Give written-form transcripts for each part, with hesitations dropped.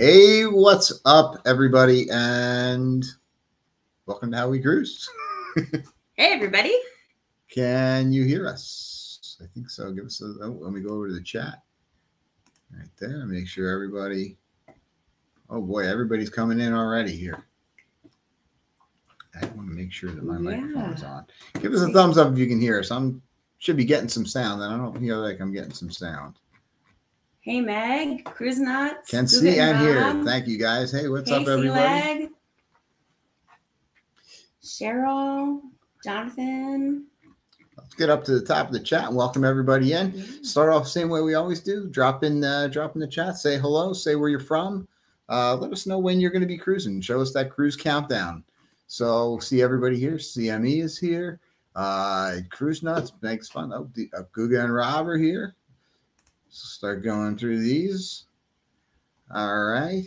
Hey, what's up, everybody, and welcome to How We Cruise. Hey, everybody. Can you hear us? I think so. Give us a let me go over to the chat right there. Make sure everybody. Oh boy, everybody's coming in already here. I want to make sure that my microphone is on. Give us a thumbs up if you can hear us. I'm should be getting some sound, and I don't feel like I'm getting some sound. Hey Meg, Cruise Nuts. Can see and hear. Thank you guys. Hey, what's up, everybody? Cheryl, Jonathan. Let's get up to the top of the chat and welcome everybody in. Mm-hmm. Start off the same way we always do. Drop in the chat. Say hello. Say where you're from. Let us know when you're going to be cruising. Show us that cruise countdown. So see everybody here. CME is here. Cruise Nuts makes fun. Oh, Guga and Rob are here. Start going through these. All right.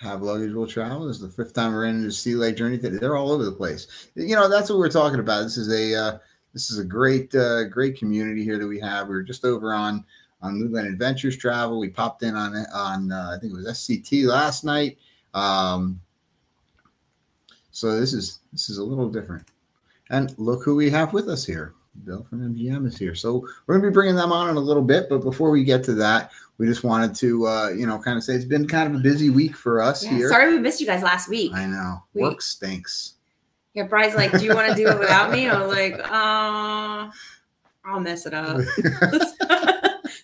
Have luggage will travel. This is the 5th time I ran into Sea Lake Journey. They're all over the place. You know, that's what we're talking about. This is a great community here that we have. We were just over on Moonlight Adventures Travel. We popped in on I think it was SCT last night. So this is a little different. And look who we have with us here. Bill from MGM is here. So we're going to be bringing them on in a little bit. But before we get to that, we just wanted to, kind of say it's been kind of a busy week for us here. Sorry we missed you guys last week. I know. Work stinks. Yeah, Brian's like, do you want to do it without me? I was like, I'll mess it up.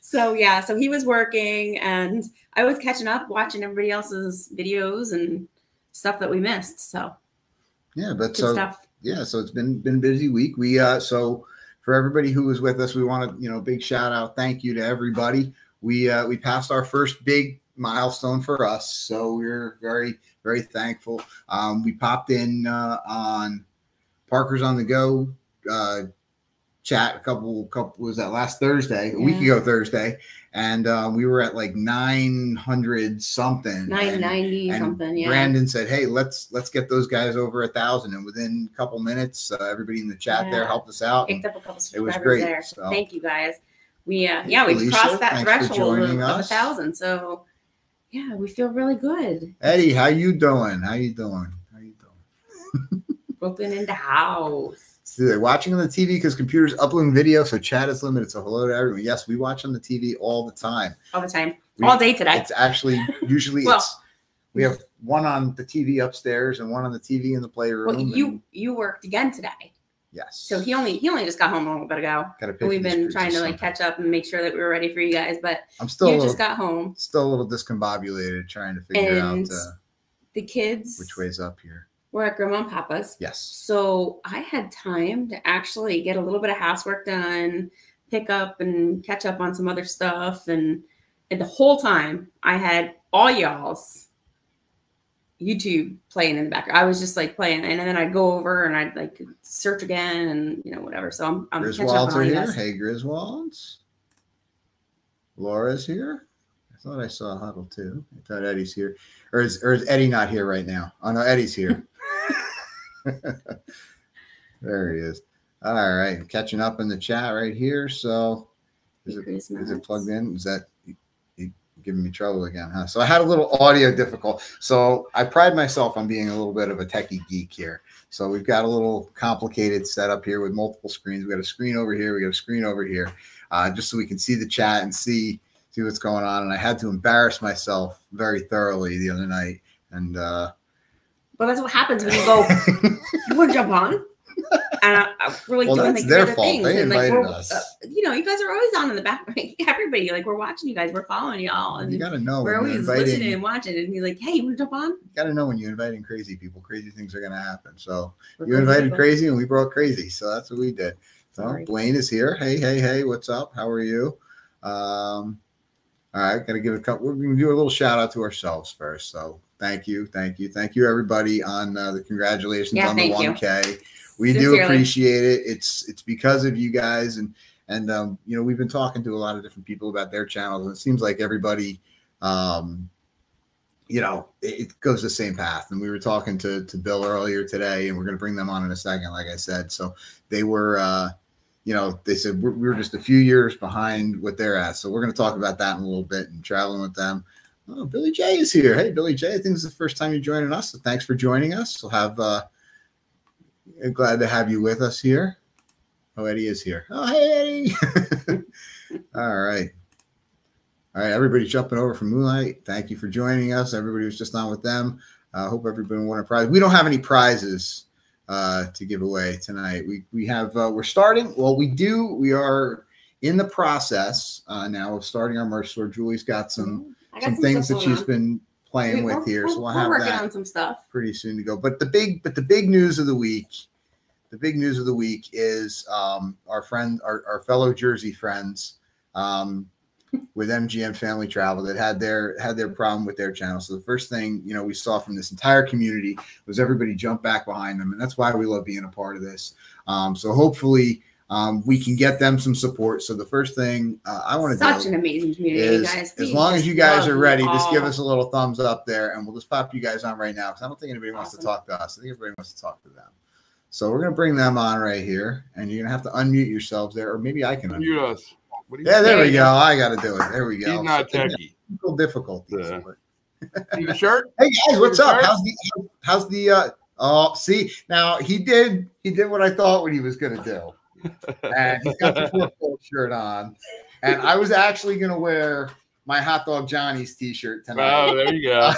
So he was working. And I was catching up, watching everybody else's videos and stuff that we missed. So, yeah, but good stuff. Yeah, so it's been a busy week. We so for everybody who was with us, we want to big shout out, thank you to everybody. We passed our first big milestone for us, so we're very, very thankful. We popped in on Parker's on the Go chat a couple was that last Thursday, a week ago Thursday, and we were at like 900 something, 990 and something. Yeah, Brandon said, hey, let's get those guys over 1,000, and within a couple minutes everybody in the chat there helped us out. Picked up a couple subscribers. It was great there. So thank you guys. We we crossed that threshold of 1,000, so yeah, we feel really good. Eddie, how you doing? Broken in the house. So they're watching on the TV because computers uploading video, so chat is limited. So hello to everyone. Yes, we watch on the TV all the time. All the time. All day today. It's actually usually we have one on the TV upstairs and one on the TV in the playroom. Well, you worked again today. Yes. So he only just got home a little bit ago. We've been trying to catch up and make sure that we were ready for you guys, but I'm still just got home. Still a little discombobulated trying to figure out the kids which way's up here. We're at Grandma and Papa's. Yes. So I had time to actually get a little bit of housework done, pick up and catch up on some other stuff. And the whole time I had all y'all's YouTube playing in the background. I was just like playing. And then I'd go over and I'd like search again and, whatever. So I'm catching up on this. Hey, Griswold's. Laura's here. I thought I saw Huddle too. I thought Eddie's here. Or is Eddie not here right now? Oh, no, Eddie's here. There he is. All right, catching up in the chat right here. So is it plugged in? Is that you giving me trouble again? Huh? So I had a little audio difficult. So I pride myself on being a little bit of a techie geek here. So we've got a little complicated setup here with multiple screens. We got a screen over here. We got a screen over here, just so we can see the chat and see what's going on. And I had to embarrass myself very thoroughly the other night. And but that's what happens when you go, you want to jump on? And I'm really doing like their fault. Things. They invited us. You guys are always on in the back. Like, everybody, like, we're watching you guys. We're following y'all. And you got to know. We're always listening and watching. And you're like, hey, you want to jump on? You got to know when you're inviting crazy people. Crazy things are going to happen. So you invited crazy and we brought crazy. So that's what we did. So sorry. Blaine is here. Hey, what's up? How are you? All right, gotta give a couple. We're gonna do a little shout out to ourselves first. So thank you, everybody on the congratulations on the 1K. We do appreciate it. It's because of you guys, and we've been talking to a lot of different people about their channels, and it seems like everybody, it goes the same path. And we were talking to Bill earlier today, and we're gonna bring them on in a second, like I said. So they were. you know, they said we're just a few years behind what they're at. So we're going to talk about that in a little bit and traveling with them. Oh, Billy J is here. Hey, Billy J, I think this is the first time you're joining us. So thanks for joining us. We'll have, glad to have you with us here. Oh, Eddie is here. Oh, hey, Eddie. All right. All right, everybody jumping over from Moonlight. Thank you for joining us. Everybody was just on with them. I hope everybody won a prize. We don't have any prizes to give away tonight. We have we're starting. Well, we do. We are in the process now of starting our merch store. Julie's got some things that she's been playing with here, so we'll have that on some stuff pretty soon to go. But the big news of the week, is our friend, our fellow Jersey friends. With MGM Family Travel that had their problem with their channel. So the first thing, you know, we saw from this entire community was everybody jump back behind them. And that's why we love being a part of this. So hopefully we can get them some support. So the first thing I want to do an amazing community, is, guys. As long as you guys are ready, just give us a little thumbs up there and we'll just pop you guys on right now. Cause I don't think anybody wants to talk to us. I think everybody wants to talk to them. So we're going to bring them on right here and you're going to have to unmute yourselves there, or maybe I can unmute us. Yeah, there we go. I got to do it. There we go. He's not techie. Technical difficulties. Need a shirt? Hey guys, what's up? How's the? Oh, see, now he did what I thought what he was gonna do, and he's got the football shirt on, and I was actually gonna wear my Hot Dog Johnny's T-shirt tonight. Oh, there you go.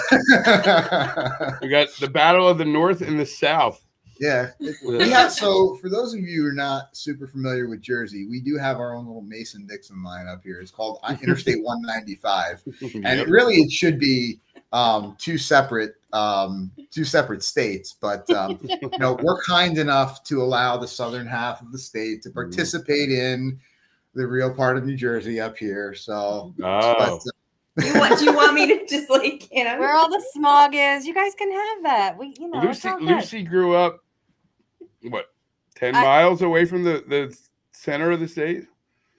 We got the Battle of the North and the South. Yeah. Yeah. So for those of you who are not super familiar with Jersey, we do have our own little Mason-Dixon line up here. It's called Interstate 195. And it should be two separate states. But, you know, we're kind enough to allow the southern half of the state to participate in the real part of New Jersey up here. So do you want me to just, like, you know, where all the smog is? You guys can have that. We, you know, Lucy grew up, what, 10 miles away from the center of the state?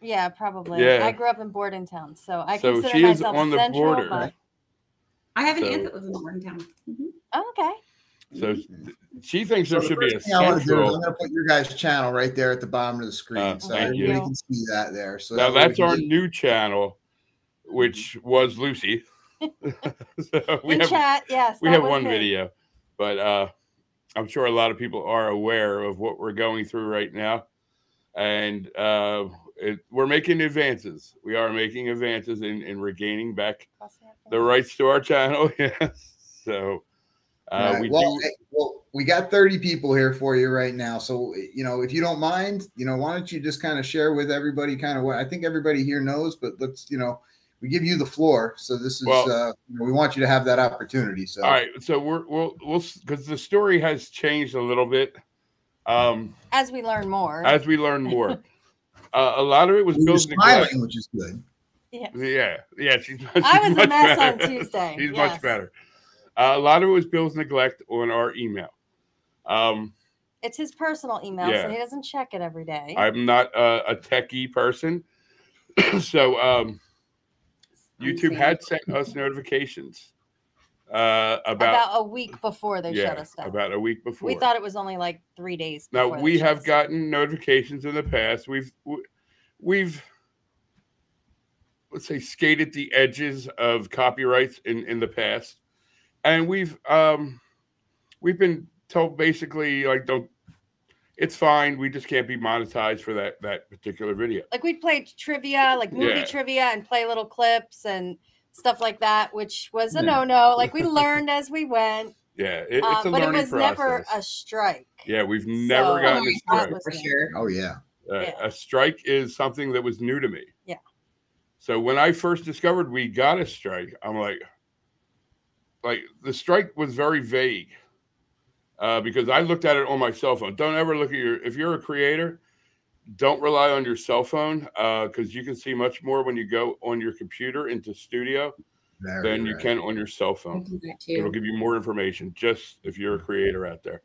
Yeah, probably. Yeah. I grew up in Bordentown, so I consider myself on the border. But... I have an aunt that lives in Bordentown. Mm-hmm. Oh, okay. So she thinks there should be a central. I'm going to put your guys' channel right there at the bottom of the screen, so everybody can see that there. So now that's our new channel, which was Lucy. So we have, chat, yes, we have one video, but I'm sure a lot of people are aware of what we're going through right now. And we're making advances. We are making advances in regaining back the rights to our channel. Yes. So we got 30 people here for you right now. So, you know, if you don't mind, you know, why don't you just kind of share with everybody kind of what I think everybody here knows, but let's, you know, we give you the floor. So this is, we want you to have that opportunity. So, all right. So we'll, cause the story has changed a little bit. As we learn more, a lot of it was built smiling, which is good. Yes. Yeah. Yeah. I was a mess on Tuesday. She's much better. A lot of it was Bill's neglect on our email. It's his personal email, so he doesn't check it every day. I'm not a techie person. So, YouTube had sent us notifications about a week before they shut us down. About a week before. We thought it was only like 3 days. Now we have gotten notifications in the past. We've let's say skated the edges of copyrights in the past, and we've been told basically like don't. It's fine. We just can't be monetized for that particular video. Like we played trivia, like movie trivia, and play little clips and stuff like that, which was a no-no. Like we learned as we went. Yeah, it's a learning process. But it was never a strike. Yeah, we've never gotten a strike. For sure. Oh yeah. A strike is something that was new to me. Yeah. So when I first discovered we got a strike, I'm like the strike was very vague. Because I looked at it on my cell phone. Don't ever look at if you're a creator, don't rely on your cell phone because you can see much more when you go on your computer into studio than you can on your cell phone. It'll give you more information just if you're a creator out there.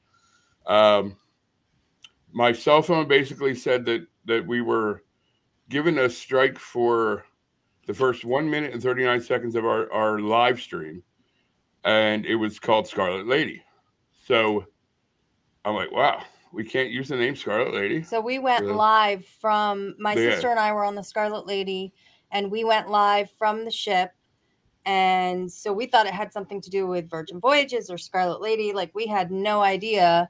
My cell phone basically said that we were given a strike for the first 1 minute and 39 seconds of our live stream. And it was called Scarlet Lady. So I'm like, wow, We can't use the name Scarlet Lady. So we went live from, my sister and I were on the Scarlet Lady, and we went live from the ship. And so we thought it had something to do with Virgin Voyages or Scarlet Lady. Like, we had no idea.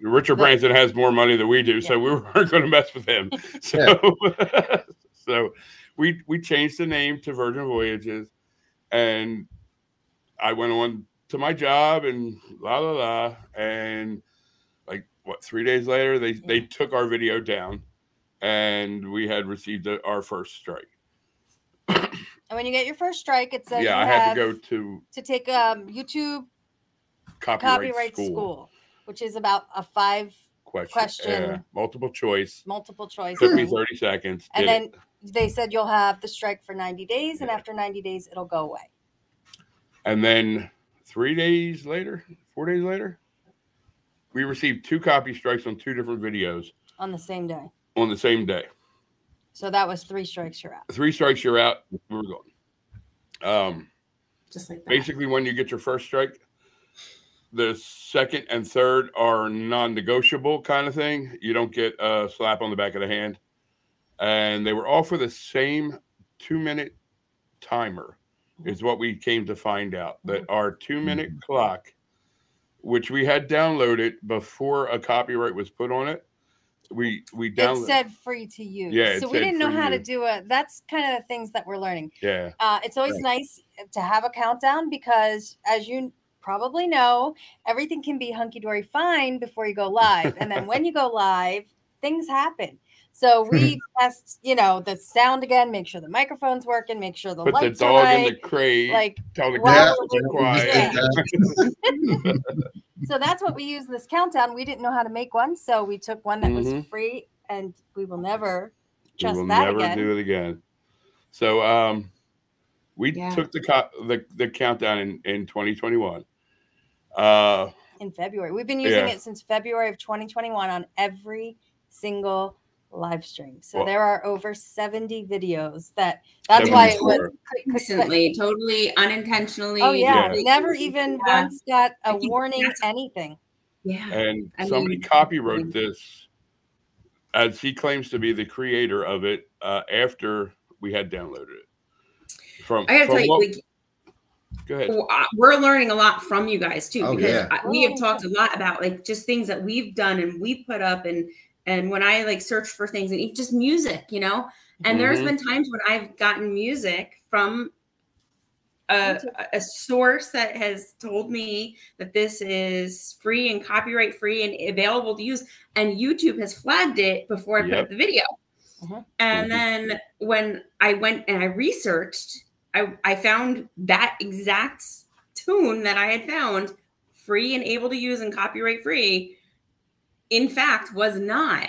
Richard Branson has more money than we do, so we weren't going to mess with him. So, so we changed the name to Virgin Voyages, and I went on to my job and and like, what, 3 days later, they took our video down, and we had received our first strike. And when you get your first strike, it says you have to go to take YouTube copyright school, which is about a five-question multiple choice. Multiple choice. Took me 30 seconds. And then they said you'll have the strike for 90 days, and after 90 days, it'll go away. And then 3 days later, 4 days later, we received two copy strikes on two different videos. On the same day. On the same day. So that was three strikes, you're out. Three strikes, you're out. We were gone. Just like that. Basically, when you get your first strike, the second and third are non-negotiable kind of thing. You don't get a slap on the back of the hand. And they were all for the same two-minute timer is what we came to find out. That our two-minute clock, which we had downloaded before a copyright was put on it, we downloaded. It said free to use. Yeah, so we didn't know how to do it. That's kind of the things that we're learning. Yeah. It's always nice to have a countdown because, as you probably know, everything can be hunky-dory fine before you go live. And then when you go live, things happen. So we test, you know, the sound again, make sure the microphone's working, make sure the lights are right. Put the dog in the crate. Like, tell the cat to quiet. So that's what we use in this countdown. We didn't know how to make one, so we took one that was free, and we will never trust that again. We will never do it again. So we took the countdown in 2021. In February. We've been using it since February of 2021 on every single live stream. So there are over 70 videos that's why it was recently, totally unintentionally. Oh yeah. Never even once got a warning, anything. Yeah. And somebody copywrote this, as he claims to be the creator of it, after we had downloaded it. Go ahead. We're learning a lot from you guys too, because we have talked a lot about like just things that we've done and we put up, and when I like search for things and just music, you know, and there's been times when I've gotten music from a source that has told me that this is free and copyright free and available to use. And YouTube has flagged it before I put up the video. And then when I went and I researched, I found that exact tune that I had found free and able to use and copyright free, in fact, was not.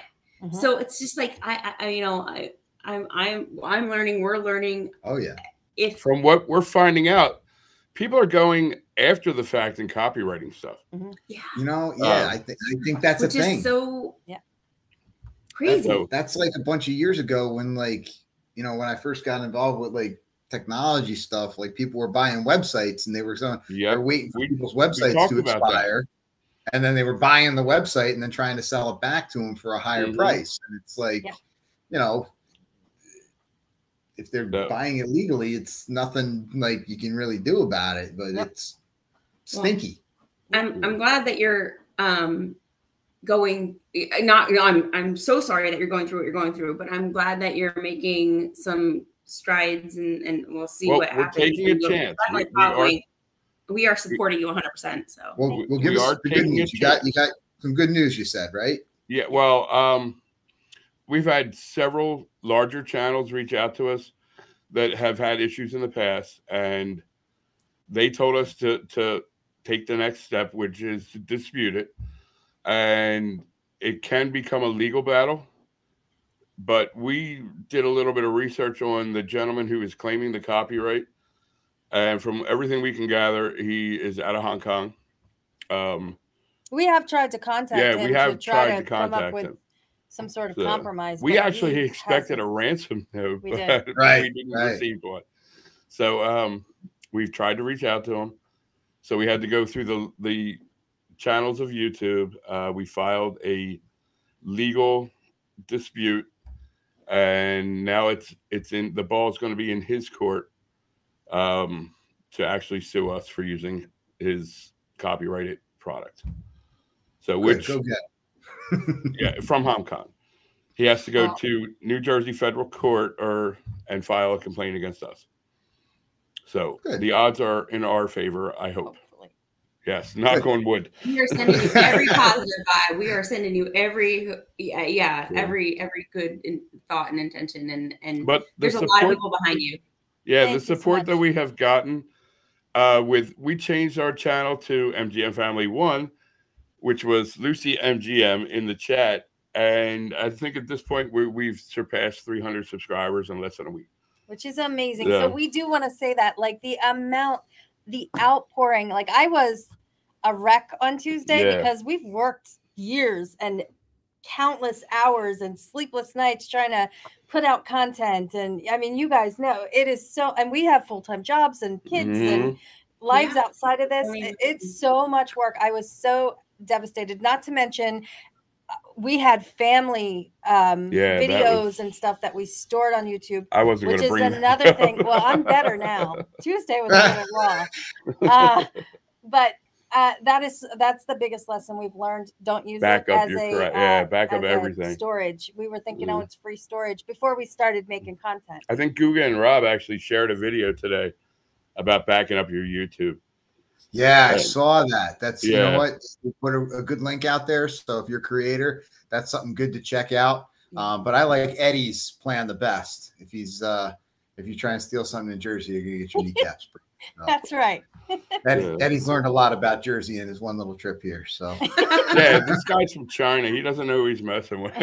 So it's just like, I you know, I'm learning, we're learning. Oh yeah. If from what we're finding out, people are going after the fact and copywriting stuff. Yeah. You know, I think that's a thing. So crazy. That's like a bunch of years ago when, like, you know, when I first got involved with like technology stuff, like people were buying websites and they were selling, they're waiting for people's websites to expire. And then they were buying the website and then trying to sell it back to them for a higher price. And it's like, you know, if they're buying it legally, it's nothing like you can really do about it, but it's stinky. I'm glad that you're I'm so sorry that you're going through what you're going through, but I'm glad that you're making some strides, and we'll see what happens. We're taking a chance. We are supporting you 100%. So we'll give us the good news. You got some good news, you said, right? Yeah. Well, we've had several larger channels reach out to us that have had issues in the past, and they told us to take the next step, which is to dispute it. And it can become a legal battle. But we did a little bit of research on the gentleman who is claiming the copyright. And from everything we can gather, he is out of Hong Kong. We have tried to contact him. Yeah, we have tried to contact him. Some sort of compromise. We actually expected a ransom note, but we didn't receive one. So we've tried to reach out to him. So we had to go through the channels of YouTube. We filed a legal dispute, and now it's in the ball's going to be in his court to actually sue us for using his copyrighted product. So which yeah, from Hong Kong, he has to go to New Jersey federal court and file a complaint against us. So the odds are in our favor, I hope. Yes, knock on wood. We are sending you every positive vibe. We are sending you every, every good thought and intention. And but there's a lot of people behind you. Yeah, thank the support that we have gotten we changed our channel to MGM Family One, which was Lucy MGM in the chat. And I think at this point we've surpassed 300 subscribers in less than a week, which is amazing. So we do want to say that, like, the amount, the outpouring, like I was a wreck on Tuesday because we've worked years and countless hours and sleepless nights trying to put out content. And I mean, you guys know it is so, and we have full-time jobs and kids and lives outside of this. It's so much work. I was so devastated, not to mention we had family videos and stuff that we stored on YouTube, which is another thing. Well, I'm better now. Tuesday was another raw. But that's the biggest lesson we've learned. Don't use it as a back up everything. Storage. We were thinking, oh, it's free storage before we started making content. I think Guga and Rob actually shared a video today about backing up your YouTube. Yeah, I saw that. That's you know what, you put a good link out there. So if you're a creator, that's something good to check out. But I like Eddie's plan the best. If he's if you try and steal something in Jersey, you're gonna get your kneecaps. That's right. Eddie's learned a lot about Jersey in his one little trip here. So yeah, this guy's from China. He doesn't know who he's messing with.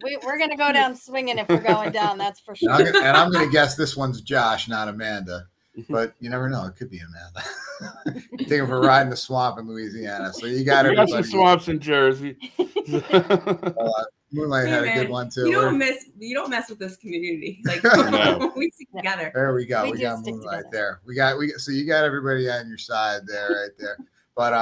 We're gonna go down swinging if we're going down. That's for sure. And I'm gonna guess this one's Josh, not Amanda. But you never know; it could be Amanda. Take him for a ride in the swamp in Louisiana. So you got everybody. Got some swamps in Jersey. Moonlight had a good one too. You don't mess with this community. Like we stick together. There we go. We got Moonlight there. So you got everybody on your side there, right there. But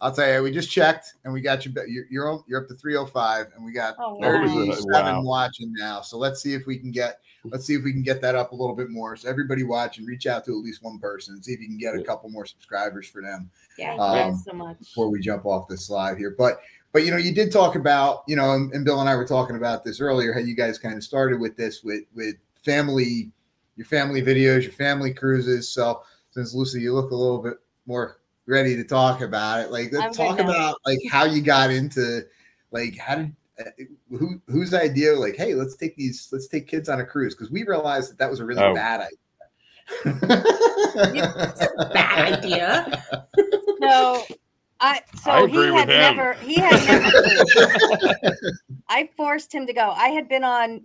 I'll tell you, we just checked and we got you. You're up to 305, and we got 37 watching now. So let's see if we can get. Let's see if we can get that up a little bit more. So everybody watch and reach out to at least one person and see if you can get a couple more subscribers for them. Yeah, thanks so much. Before we jump off this slide here. But you know, you did talk about, you know, and Bill and I were talking about this earlier, how you guys kind of started with this with family, your family videos, your family cruises. So since Lucy, you look a little bit more ready to talk about it. Like talk about like how you got into like how did whose idea, like, hey, let's take kids on a cruise, because we realized that was a really bad idea. It's a bad idea. No, I agree with him. He had never I forced him to go. I had been on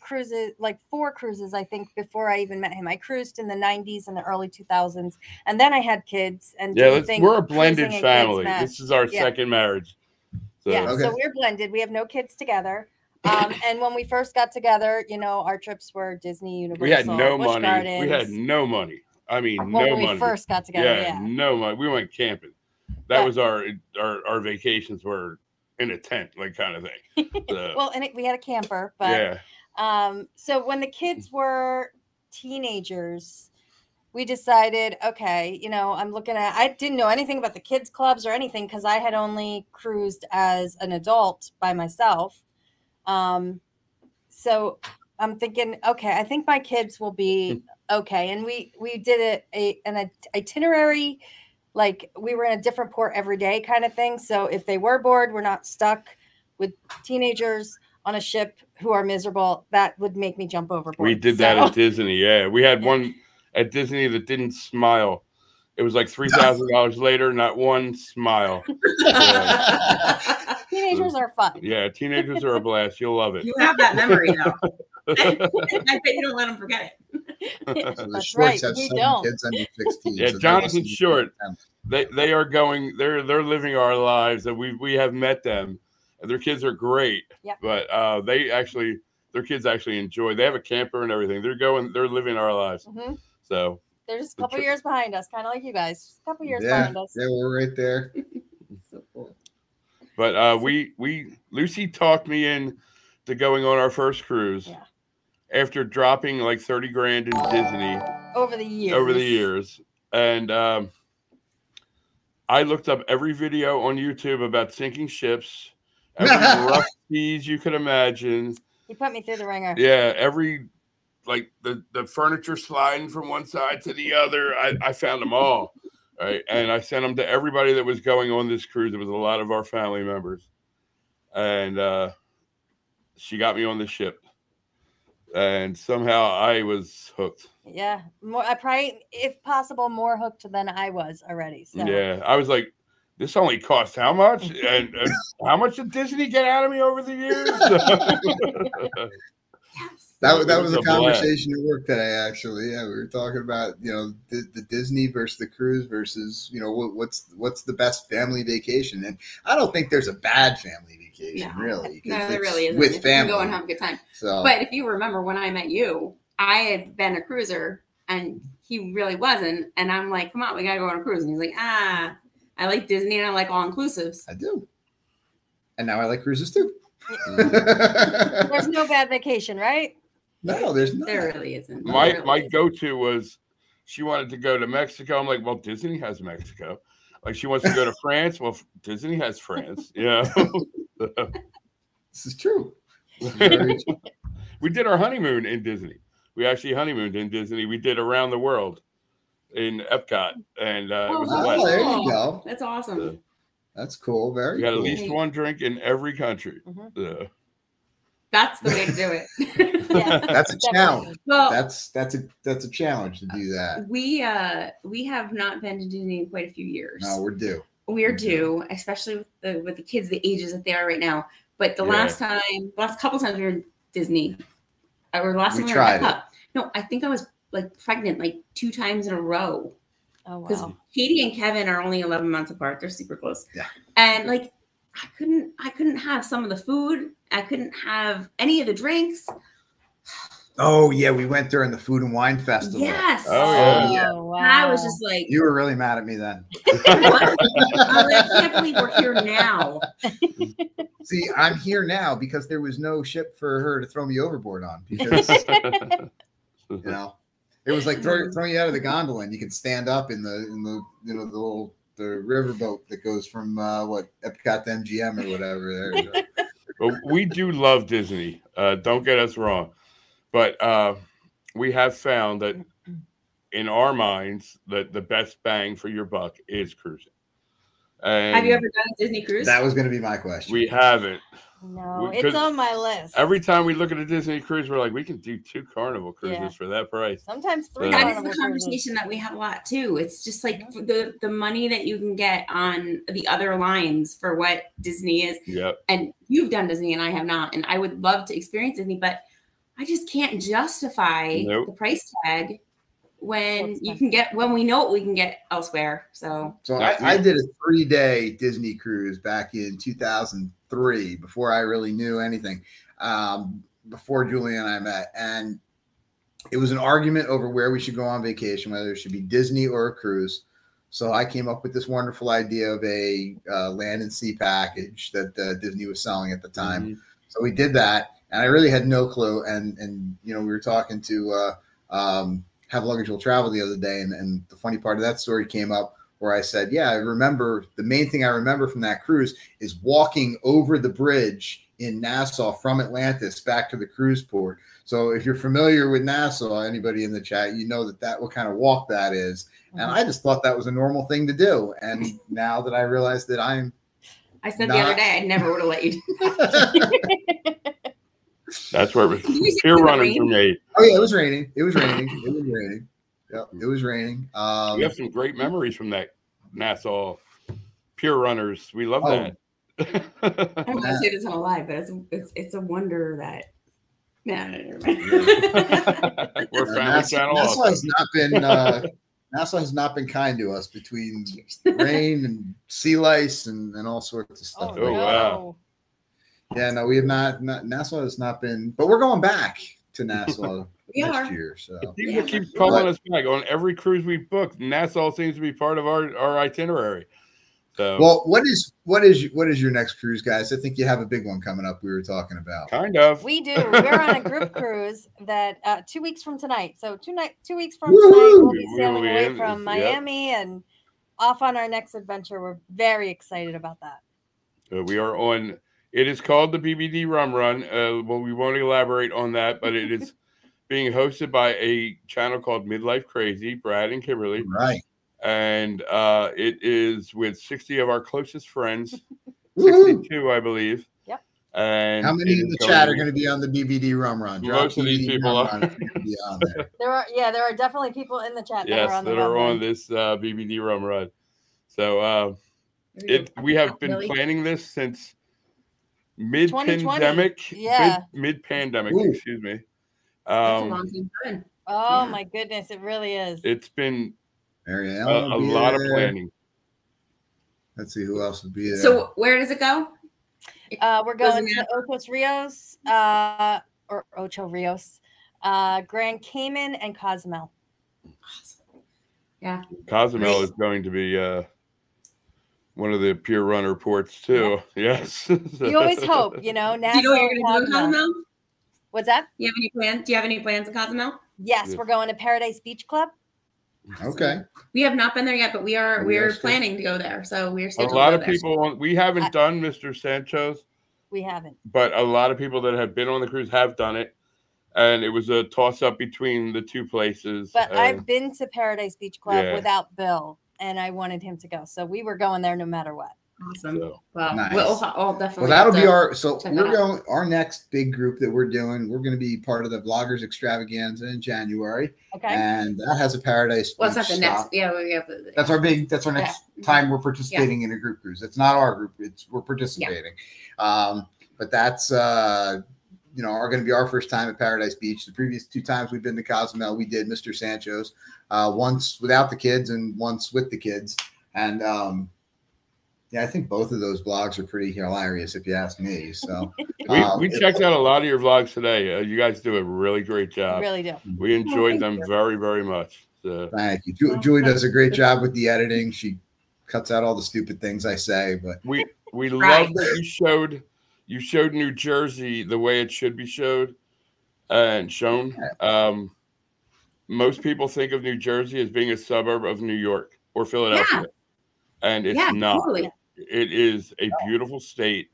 cruises, like 4 cruises, I think, before I even met him. I cruised in the 90s and the early 2000s, and then I had kids. And we're a blended family. This is our second marriage. Yeah, so we're blended. We have no kids together. And when we first got together, you know, our trips were Disney, Universal. We had no money. Gardens. We had no money. I mean, when we first got together, no money. We went camping. That was our vacations were in a tent, like kind of thing. So. Well, and we had a camper, but so when the kids were teenagers, we decided, okay, you know, I didn't know anything about the kids clubs or anything because I had only cruised as an adult by myself. So I'm thinking, okay, I think my kids will be okay. And we did an itinerary, like we were in a different port every day kind of thing. So if they were bored, we're not stuck with teenagers on a ship who are miserable. That would make me jump overboard. We did that at Disney. Yeah, we had one at Disney that didn't smile. It was like $3,000 later, not one smile. Teenagers are fun. Yeah, teenagers are a blast. You'll love it. You have that memory now. I bet you don't let them forget it. So that's right. We don't. Kids under 16, yeah, so Jonathan's short. They are going. They're living our lives, and we have met them. Their kids are great. Yeah. But their kids actually enjoy. They have a camper and everything. They're living our lives. Mm-hmm. So They're just a couple years behind us, kind of like you guys. Just a couple years behind us. Yeah, we're right there. So cool. But Lucy talked me in to going on our first cruise after dropping like 30 grand in Disney over the years. And I looked up every video on YouTube about sinking ships, every rough seas you could imagine. You put me through the ringer. Yeah, every like the furniture sliding from one side to the other. I found them all. Right. And I sent them to everybody that was going on this cruise. It was a lot of our family members. And she got me on the ship. And somehow I was hooked. Yeah. I probably, if possible, more hooked than I was already. So. Yeah. I was like, this only costs how much? And how much did Disney get out of me over the years? Yes. That was a conversation at work today, actually. Yeah, we were talking about, you know, the Disney versus the cruise versus, you know, what's the best family vacation. And I don't think there's a bad family vacation, really. No, there really isn't. With family. You can go and have a good time. So. But if you remember when I met you, I had been a cruiser and he really wasn't. And I'm like, come on, we got to go on a cruise. And he's like, I like Disney and I like all-inclusives. I do. And now I like cruises, too. There's no bad vacation, right? No, there's not. There really isn't. My go-to was she wanted to go to Mexico. I'm like, well, Disney has Mexico. Like she wants to go to France. Well, Disney has France. Yeah, this is true. We did our honeymoon in Disney. We actually honeymooned in Disney. We did around the world in Epcot, and it was a there you go. That's awesome. That's cool. Very cool. You got at least one drink in every country. That's the way to do it. That's a challenge. Well, that's a challenge to do that. We have not been to Disney in quite a few years. No, we're due. We're due, especially with the kids, the ages that they are right now. But the last couple times we were in Disney, or the last time we were in Epcot. No, I think I was like pregnant like 2 times in a row. Oh, wow. Because Katie and Kevin are only 11 months apart. They're super close. Yeah. And like I couldn't have some of the food. I couldn't have any of the drinks. Oh yeah, we went during the food and wine festival. Yes. Oh yeah. Wow. And I was just like, you were really mad at me then. I can't believe we're here now. See, I'm here now because there was no ship for her to throw me overboard on because you know. It was like throwing you out of the gondola, and you could stand up in the you know the riverboat that goes from Epcot to MGM or whatever. There you go. Well, we do love Disney. Don't get us wrong, but we have found that in our minds that the best bang for your buck is cruising. And have you ever done a Disney cruise? That was going to be my question. We haven't. No, it's on my list. Every time we look at a Disney cruise, we're like, we can do 2 Carnival cruises for that price. Sometimes 3. That is the conversation that we have a lot too. It's just like the money that you can get on the other lines for what Disney is. Yep. And you've done Disney and I have not. And I would love to experience Disney, but I just can't justify the price tag when we know what we can get elsewhere. So I did a 3-day Disney cruise back in 2003 before I really knew anything, before Julie and I met, and it was an argument over where we should go on vacation, whether it should be Disney or a cruise. So I came up with this wonderful idea of a land and sea package that Disney was selling at the time. So we did that, and I really had no clue. And you know, we were talking to Have Luggage Will Travel the other day, and the funny part of that story came up where I said, yeah, I remember the main thing I remember from that cruise is walking over the bridge in Nassau from Atlantis back to the cruise port. So if you're familiar with Nassau, anybody in the chat, you know that what kind of walk that is. And I just thought that was a normal thing to do. And now that I realize that I said the other day, I never would have let you do that. That's where it was. Beer runners were made. Oh yeah, it was raining. It was raining. It was raining. Yeah, it was raining. We have some great memories from that Nassau Pier Runners. We love that. I don't want to say this on a live, but it's a wonder that. Never mind. We're family channel. Nassau has not been. Nassau has not been kind to us between rain and sea lice and all sorts of stuff. Oh wow. Yeah, no, we have not. Nassau has not been, but we're going back to Nassau next year. So people keep calling us back on every cruise we book. Nassau seems to be part of our itinerary. So well, what is your next cruise, guys? I think you have a big one coming up. We were talking about We do. We're on a group cruise that 2 weeks from tonight. So 2 weeks from tonight, we'll be sailing away from Miami and off on our next adventure. We're very excited about that. We are on. It is called the BBD Rum Run. Well, we won't elaborate on that, but it is being hosted by a channel called Midlife Crazy, Brad and Kimberly. Right. And it is with 60 of our closest friends, 62, I believe. Yep. And how many in the chat are going to be on the BBD Rum Run? Most of these people are. There are definitely people in the chat that are on this BBD Rum Run. So we have been planning this since mid-pandemic. Yeah. Mid-pandemic, excuse me. Oh my goodness, it really is. It's been a lot of planning. Let's see who else would be there. So where does it go? We're going to Ocho Rios, Grand Cayman, and Cozumel. Awesome. Yeah. Cozumel is going to be one of the Pure Runner ports too. Yeah. Yes. You always hope, you know. Do you know what you're going to do in Cozumel? What's that? You have any plans? Do you have any plans in Cozumel? Yes, we're going to Paradise Beach Club. Okay. We have not been there yet, but we are planning to go there. So we're still a lot of people. We haven't done Mr. Sancho's. We haven't. But a lot of people that have been on the cruise have done it, and it was a toss up between the two places. But I've been to Paradise Beach Club without Bill, and I wanted him to go, so we were going there no matter what. Awesome. So, wow. Nice. We'll definitely that'll be our our next big group that we're doing. We're going to be part of the Vloggers Extravaganza in January. Okay. And that has a Paradise Beach stop. That's our big that's our next time we're participating in a group cruise. It's not our group, we're participating. Yeah. But that's are going to be our first time at Paradise Beach. The previous two times we've been to Cozumel, we did Mr. Sancho's, once without the kids and once with the kids. And yeah, I think both of those vlogs are pretty hilarious, if you ask me. So we checked out a lot of your vlogs today. You guys do a really great job. Really do. We enjoyed them very, very much. So. Thank you. Julie does a great job with the editing. She cuts out all the stupid things I say. But we love that you showed New Jersey the way it should be shown. Most people think of New Jersey as being a suburb of New York or Philadelphia, and it's not. Totally. It is a beautiful state.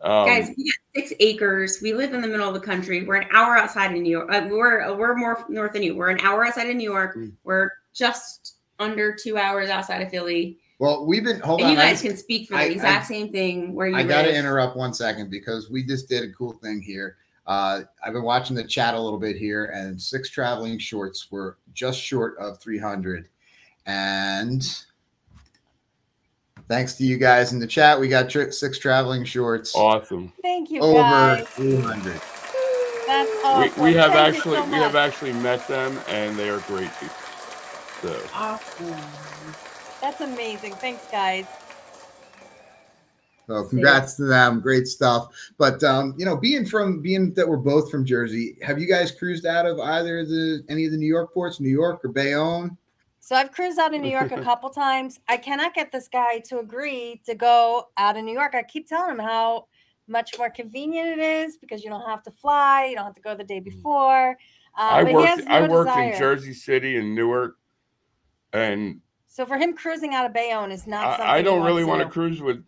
Guys, we got 6 acres. We live in the middle of the country. We're an hour outside of New York. We're more north than you. We're an hour outside of New York. We're just under 2 hours outside of Philly. Well, we've been holding. And you guys can speak for the exact same thing where you live. I got to interrupt 1 second because we just did a cool thing here. I've been watching the chat a little bit here, and 6 traveling shorts were just short of 300, and thanks to you guys in the chat, we got 6 traveling shorts. Awesome! Thank you. Over guys. 300. That's awesome. We have actually met them, and they are great people. So. Awesome! That's amazing. Thanks, guys. So congrats to them. Great stuff. But being that we're both from Jersey, have you guys cruised out of either any of the New York ports, New York or Bayonne? So I've cruised out of New York a couple times. I cannot get this guy to agree to go out of New York. I keep telling him how much more convenient it is because you don't have to fly. You don't have to go the day before. I worked in Jersey City and Newark. And so for him cruising out of Bayonne is not something I don't really want to cruise with,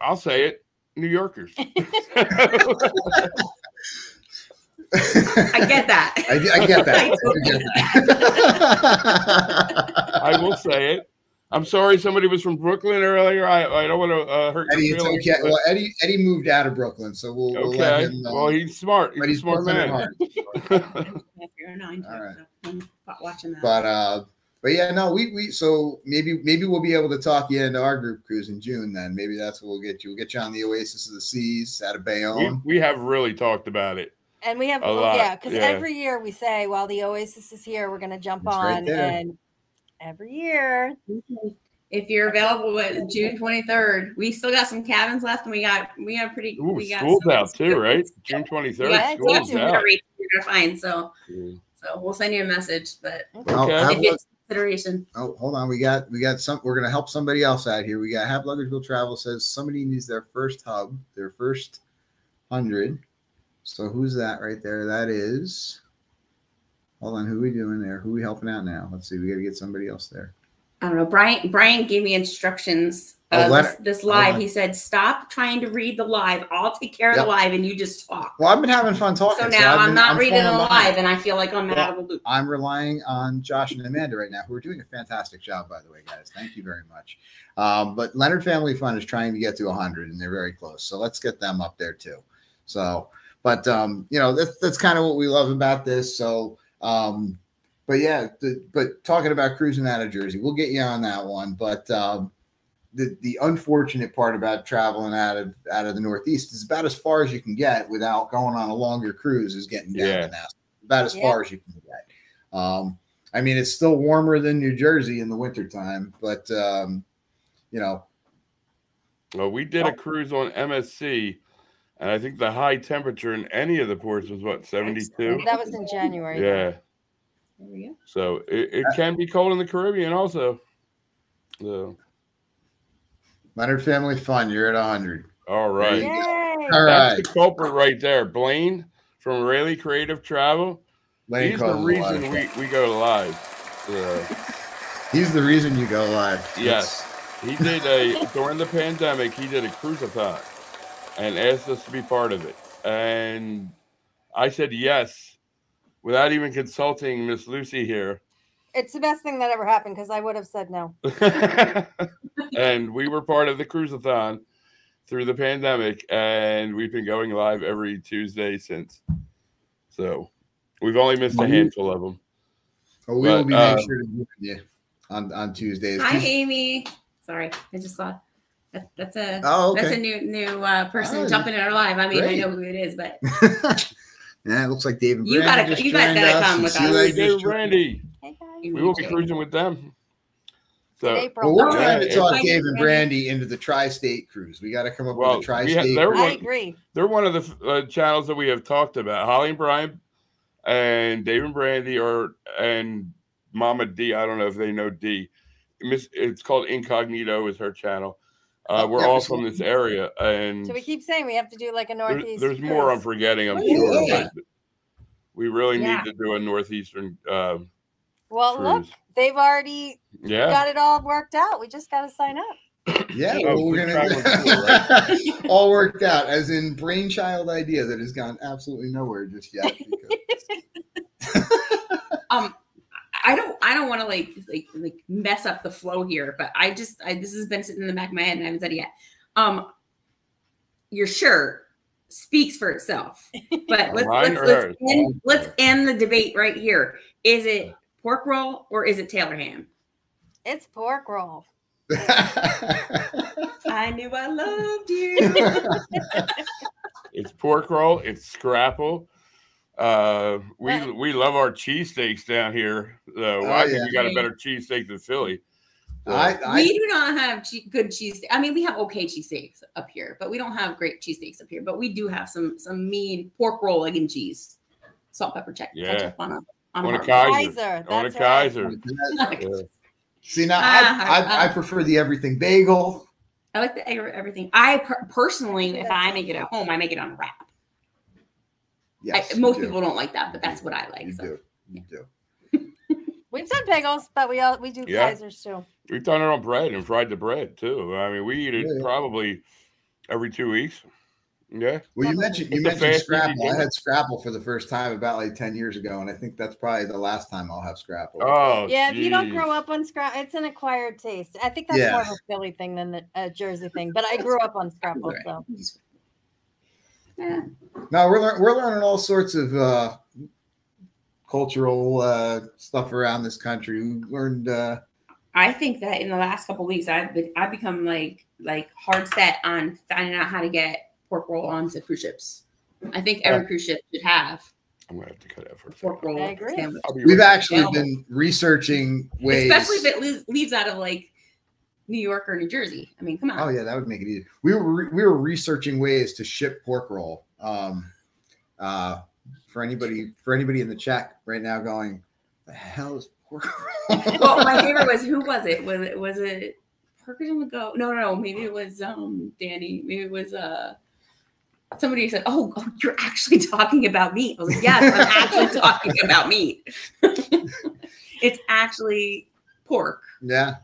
I'll say it, New Yorkers. I get that. I get that. I will say it. I'm sorry somebody was from Brooklyn earlier. I don't want to hurt Eddie, your feelings. Okay. Well, Eddie moved out of Brooklyn, so we'll let him know. Well, he's smart. He's a smart man. All right. I'm watching that. But yeah, no, so maybe we'll be able to talk you into our group cruise in June then. Maybe that's what we'll get you. We'll get you on the Oasis of the Seas out of Bayonne. We have really talked about it. And we have because every year we say, while the Oasis is here, we're going to jump on. Right, and every year, if you're available with June 23rd, we still got some cabins left, and we got school's out too, right? June 23rd, school's out. are fine. So, so we'll send you a message, but if it's consideration. Oh, hold on. We got some. We're gonna help somebody else out here. We got Have Luggage Will Travel says somebody needs their first hub, their first 100. So who's that right there? That is. Hold on. Who are we doing there? Who are we helping out now? Let's see. We got to get somebody else there. I don't know. Brian gave me instructions of this live. He said, stop trying to read the live. I'll take care of the live and you just talk. Well, I've been having fun talking. So now I'm reading the live and I feel like I'm out of the loop. I'm relying on Josh and Amanda right now, who are doing a fantastic job, by the way, guys. Thank you very much. But Leonard Family Fun is trying to get to 100 and they're very close. So let's get them up there too. So, but you know, that's kind of what we love about this. So, but yeah, but talking about cruising out of Jersey, we'll get you on that one. But the unfortunate part about traveling out of the Northeast is about as far as you can get without going on a longer cruise is getting down to Nassau. About as far as you can get. I mean, it's still warmer than New Jersey in the wintertime, but you know. Well, we did a cruise on MSC. And I think the high temperature in any of the ports was, what, 72? That was in January. Yeah. There we go. So it can be cold in the Caribbean also. So. Leonard Family Fun, you're at 100. All right. All right. That's the culprit right there. Blaine from Raleigh Creative Travel. He's the reason we go live. Yeah. He's the reason you go live. Yes. He did during the pandemic, he did a cruise-a-thon. And asked us to be part of it. And I said yes, without even consulting Miss Lucy here. It's the best thing that ever happened because I would have said no. And we were part of the cruise-a-thon through the pandemic. And we've been going live every Tuesday since. So we've only missed a handful of them. Oh, we will be making sure to do it on Tuesdays. Hi, Amy. Sorry, I just saw. That's a that's a new person jumping in our live. I mean, great. I know who it is, but yeah, it looks like David. You guys gotta come with us. Randy. Hey, guys. We will be cruising with them. So we're trying to talk Dave and Brandy into the tri-state cruise. We got to come up with a tri-state. I agree. They're one of the channels that we have talked about. Holly and Brian, and Dave and Brandy, and Mama D. I don't know if they know D. It's called Incognito is her channel. We're all from this area, and so we keep saying we have to do like a Northeast. There's more I'm forgetting, I'm sure, but we really need to do a Northeastern. Well, look, they've already got it all worked out. We just got to sign up. Yeah, well, we're gonna all worked out, as in brainchild idea that has gone absolutely nowhere just yet. Because... I don't want to like mess up the flow here, but this has been sitting in the back of my head and I haven't said it yet. Your shirt speaks for itself, but let's end the debate right here. Is it pork roll or is it Taylor ham? It's pork roll. I knew I loved you. It's pork roll. It's scrapple. We love our cheesesteaks down here. So I think we got a better cheesesteak than Philly. So. We do not have good cheesesteak. I mean, we have okay cheesesteaks up here, but we don't have great cheesesteaks up here. But we do have some mean pork roll, egg and cheese, salt, pepper, ketchup on a Kaiser. On a Kaiser. See, now I prefer the everything bagel. I like the everything. I personally, if I make it at home, I make it on a wrap. Yes, most people don't like that, but that's what I like. You do. We've done bagels, but we do Kaisers too. We've done our own bread and fried the bread too. I mean, we eat it probably every 2 weeks. Yeah. Well, you mentioned scrapple. I had scrapple for the first time about like 10 years ago, and I think that's probably the last time I'll have scrapple. Oh, yeah. Geez. If you don't grow up on scrapple, it's an acquired taste. I think that's more of a Philly thing than a Jersey thing. But I grew up on scrapple, so. Yeah. No, we're learning all sorts of cultural stuff around this country. We learned. I think that in the last couple of weeks, I've become like hard set on finding out how to get pork roll onto cruise ships. I think every cruise ship should have. I'm gonna have to cut out for a pork roll. I agree. We've actually been researching ways, especially if it leaves out of like New York or New Jersey. I mean, come on. Oh yeah, that would make it easy. We were researching ways to ship pork roll for anybody in the chat right now going, the hell is Porkerton? Well, my favorite was, who was it? Was it Porkerton would go? No. Maybe it was Danny. Maybe it was somebody said, "Oh, you're actually talking about me." I was like, "Yes, I'm actually talking about me." It's actually pork. Yeah.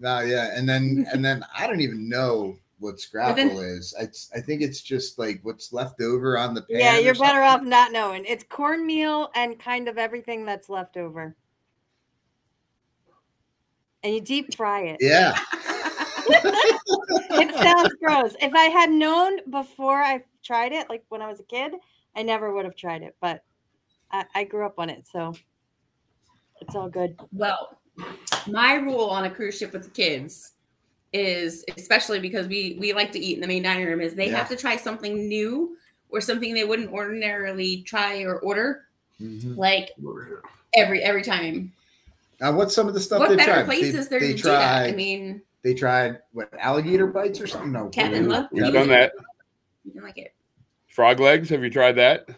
No, yeah. And then I don't even know what scrapple is. I think it's just like what's left over on the pan. Yeah, you're better off not knowing. It's cornmeal and kind of everything that's left over. And you deep fry it. Yeah. It sounds gross. If I had known before I tried it, like when I was a kid, I never would have tried it. But I grew up on it, so it's all good. Well, my rule on a cruise ship with the kids is, especially because we like to eat in the main dining room, is they have to try something new or something they wouldn't ordinarily try or order. Mm-hmm. Like every time. Now, what's some of the stuff they've tried? What better places they do that? I mean, they tried what, alligator bites or something? No, Captain Luck. You've done that. You don't like it. Frog legs? Have you tried that?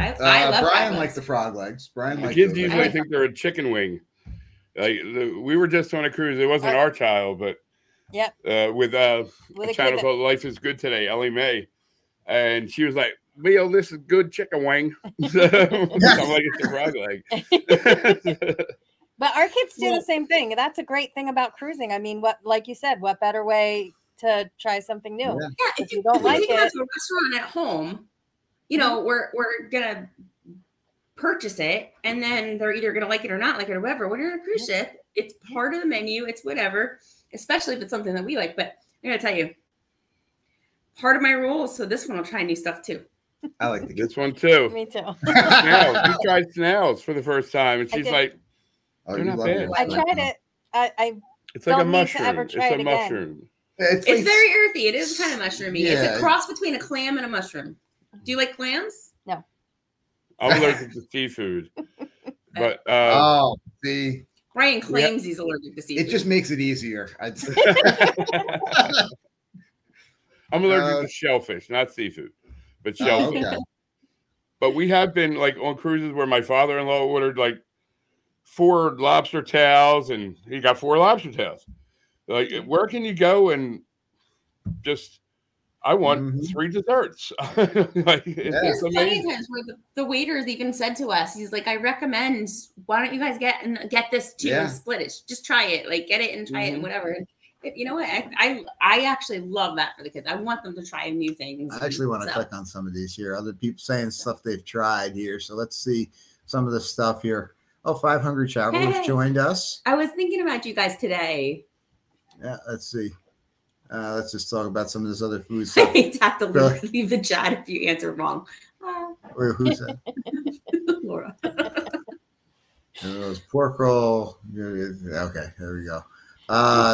I love Brian likes the frog legs. Brian likes the kids usually think they're a chicken wing. Like we were just on a cruise. It wasn't our child, but yeah, with a channel called Life is Good Today, Ellie Mae, and she was like, "Leo, this is good chicken wing." So I'm like, it's a frog leg. But our kids do the same thing. That's a great thing about cruising. I mean, like you said, what better way to try something new? Yeah, if you don't like it, out to a restaurant at home, you know, we're gonna purchase it, and then they're either gonna like it or not like it or whatever. When you're on a cruise ship, it's part of the menu. It's whatever, especially if it's something that we like. But I'm gonna tell you, part of my rule. So this one will try new stuff too. I like this one too. Me too. Snails. We tried snails for the first time, and she's like, "They're not bad." I tried it. It's like a mushroom. It's a mushroom. It's very earthy. It is kind of mushroomy. Yeah. It's a cross between a clam and a mushroom. Do you like clams? No. I'm allergic to seafood. But Brian claims he's allergic to seafood. It just makes it easier. I'm allergic to shellfish, not seafood, but shellfish. Okay. But we have been like on cruises where my father-in-law ordered like 4 lobster tails, and he got 4 lobster tails. Like, where can you go and just? I want 3 desserts. Like, it's amazing. Where the waiters even said to us, he's like, "I recommend, why don't you guys get this too and split it? Just try it. Like, get it and try it and whatever." And you know what? I actually love that for the kids. I want them to try new things. I actually want to click on some of these here. Other people saying stuff they've tried here. So let's see some of the stuff here. Oh, 5 Hungry Travelers joined us. I was thinking about you guys today. Yeah, let's see. Let's just talk about some of this other food stuff. You'd have to leave the chat if you answer wrong. Wait, who's that? Laura. It was pork roll. Okay, there we go.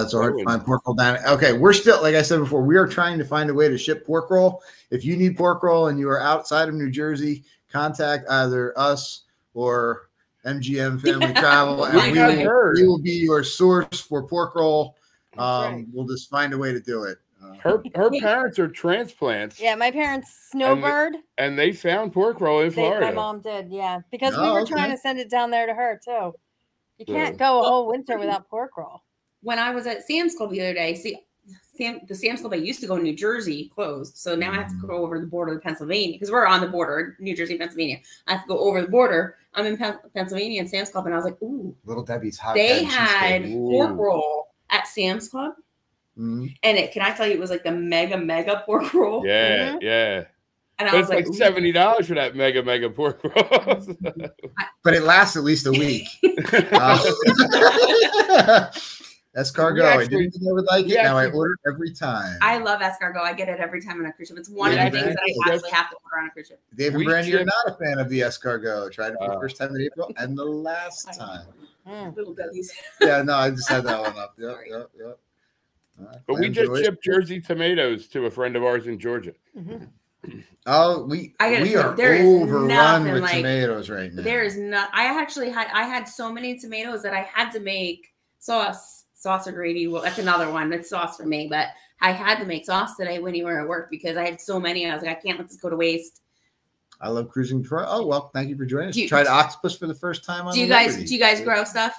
It's hard to find pork roll down. Okay, we're still, like I said before, we are trying to find a way to ship pork roll. If you need pork roll and you are outside of New Jersey, contact either us or MGM Family Travel, and we will be your source for pork roll. We'll just find a way to do it. Her parents are transplants. Yeah, my parents snowbird, and they found pork roll in Florida. My mom did, yeah, because we were trying to send it down there to her too. You can't go a whole winter without pork roll. When I was at Sam's Club the other day, the Sam's Club I used to go in New Jersey closed, so now I have to go over the border to Pennsylvania because we're on the border, New Jersey, Pennsylvania. I have to go over the border. I'm in Pennsylvania in Sam's Club, and I was like, "Ooh, Little Debbie's hot." They had pork roll at Sam's Club, and it, can I tell you, it was like the mega pork roll. Yeah, yeah. And I was like, $70 for that mega pork roll. But it lasts at least a week. Escargot, I didn't think I would like it. Now I order it every time. I love escargot. I get it every time on a cruise ship. It's one of the things that I actually have to order on a cruise ship. Dave and Brandy are not a fan of the escargot. Tried it for the first time in April and the last time. Little Debbie's. Yeah, no, I just had that one up. Yep. But we just shipped Jersey tomatoes to a friend of ours in Georgia. Oh, we are overrun with tomatoes right now. There is not. I had so many tomatoes that I had to make sauce or gravy. Well, that's another one. That's sauce for me, but I had to make sauce today when you were at work because I had so many. I was like, I can't let this go to waste. I love cruising Detroit. Oh, well, thank you for joining us. Tried octopus for the first time on Liberty. Do you guys grow stuff?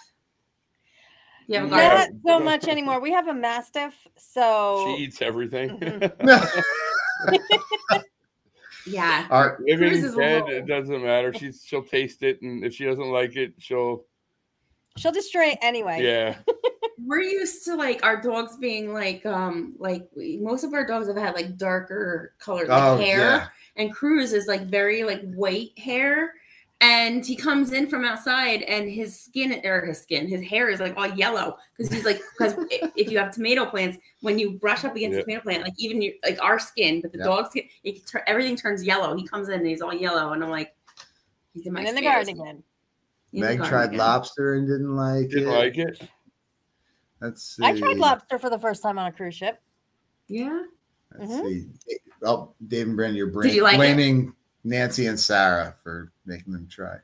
You have a garden? Not so much anymore. We have a mastiff, so she eats everything. Mm-hmm. Yeah. Our living dead, it doesn't matter. She'll taste it, and if she doesn't like it, she'll destroy anyway. Yeah. We're used to like our dogs being like most of our dogs have had like darker colored hair, yeah. And Cruz is like very like white hair, and he comes in from outside and his hair is like all yellow because he's like if you have tomato plants, when you brush up against a tomato plant, like even your, like our skin, but the dog's skin, everything turns yellow. He comes in and he's all yellow, and I'm like, he's in my in the garden again. Meg tried lobster and didn't like it. Let's see. I tried lobster for the first time on a cruise ship. Yeah. Let's see. Oh, Dave and Brandon, you're blaming Nancy and Sarah for making them try.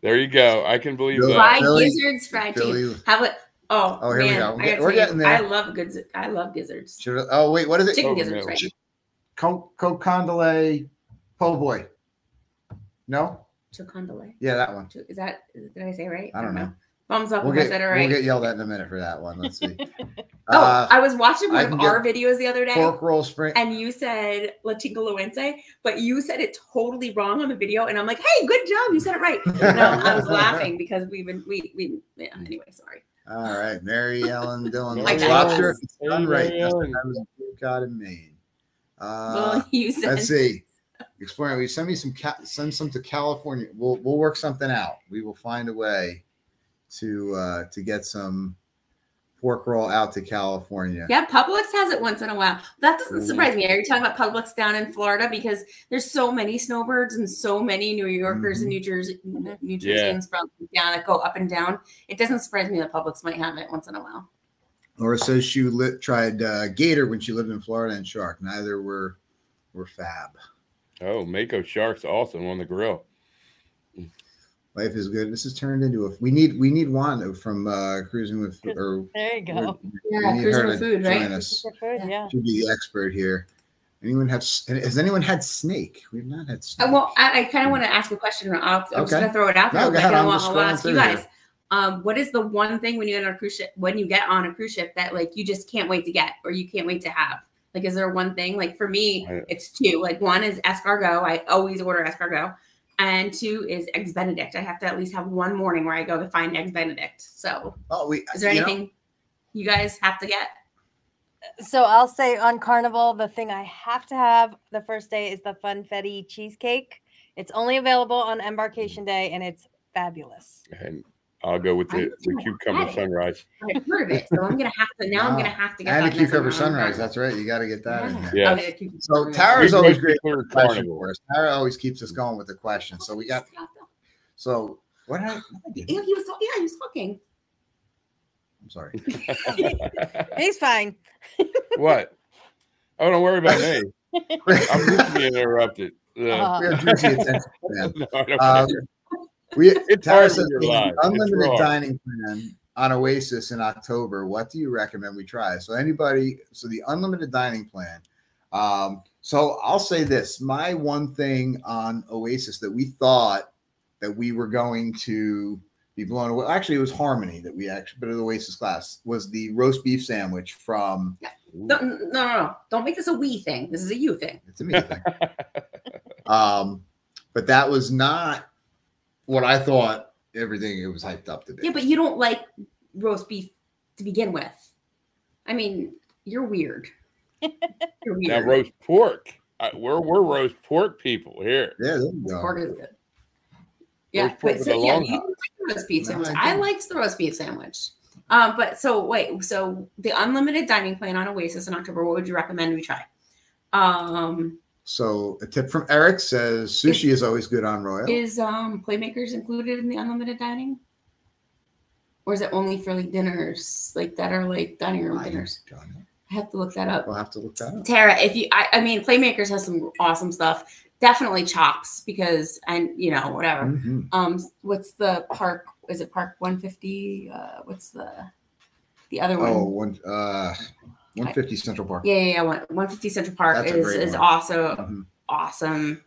There you go. I can believe that. Fried gizzards, fried chicken. How about? Oh, here we go. We're getting there. I love gizzards. Oh, wait, what is it? Chicken gizzards, right? Cocondole po' boy. No. Chocondole. Yeah, that one. Is that? Did I say right? I don't know. Thumbs up. I said it right. We'll get yelled at in a minute for that one. Let's see. I was watching one of our videos the other day. Pork roll spring. And you said La Chingaluense, but you said it totally wrong on the video. And I'm like, hey, good job. You said it right. And I was laughing because anyway, sorry. All right. Mary Ellen Dillon. Lobster. It's done right. That's what I was God in Maine. Well, you said. Let's see. Exploring. We send some to California. We'll work something out. We will find a way to get some pork roll out to California. Yeah, Publix has it once in a while. That doesn't surprise me. Are you talking about Publix down in Florida? Because there's so many snowbirds and so many New Yorkers and New Jerseyans from down that go up and down. It doesn't surprise me that Publix might have it once in a while. Laura says she tried gator when she lived in Florida, and shark. Neither were fab. Oh, Mako shark's awesome on the grill. Life is good. This has turned into a. We need Wanda from cruising with. Or, there you go. Yeah, cruising with food, right? Yeah. She'd be the expert here. Has anyone had snake? We've not had snake. Well, I kind of want to ask a question. I'm just gonna throw it out there. No, go ahead. I'll ask you guys. What is the one thing when you get on a cruise ship that like you just can't wait to get or you can't wait to have? Like, is there one thing? Like for me, it's two. Like one is escargot. I always order escargot. And two is Eggs Benedict. I have to at least have one morning where I go to find Eggs Benedict. So is there anything you guys have to get? So I'll say on Carnival, the thing I have to have the first day is the Funfetti cheesecake. It's only available on embarkation day, and it's fabulous. And I'll go with the cucumber sunrise. I've heard of it, so I'm gonna have to get that. And a cucumber sunrise. That's right. You got to get that in there. Yeah. Okay, so Tara's always great for us. Tara always keeps us going with the question. So we got. So what? He was talking. I'm sorry. He's fine. What? Oh, don't worry about me. I'm just being interrupted. We have juicy attention. Tara says unlimited dining plan on Oasis in October. What do you recommend we try? So the unlimited dining plan. So I'll say this. My one thing on Oasis that we thought that we were going to be blown away. Actually, it was Harmony that we but the Oasis class was the roast beef sandwich from. No. Don't make this a we thing. This is a you thing. It's a me thing. But that was not what I thought everything it was hyped up to be. Yeah, but you don't like roast beef to begin with. I mean, you're weird. Now roast pork. We're roast pork people here. Yeah, pork is good. Yeah, but so you like roast beef sandwich. I liked the roast beef sandwich. But so wait, so the unlimited dining plan on Oasis in October. What would you recommend we try? So a tip from Eric says sushi is always good on Royal. Is Playmakers included in the unlimited dining? Or is it only for like dinners that are like dining room dinners? I have to look that up. We'll have to look that up. Tara, I mean Playmakers has some awesome stuff. Definitely Chops whatever. What's the park? Is it Park 150? What's the other one? 150 Central Park. Yeah, 150 Central Park is also awesome.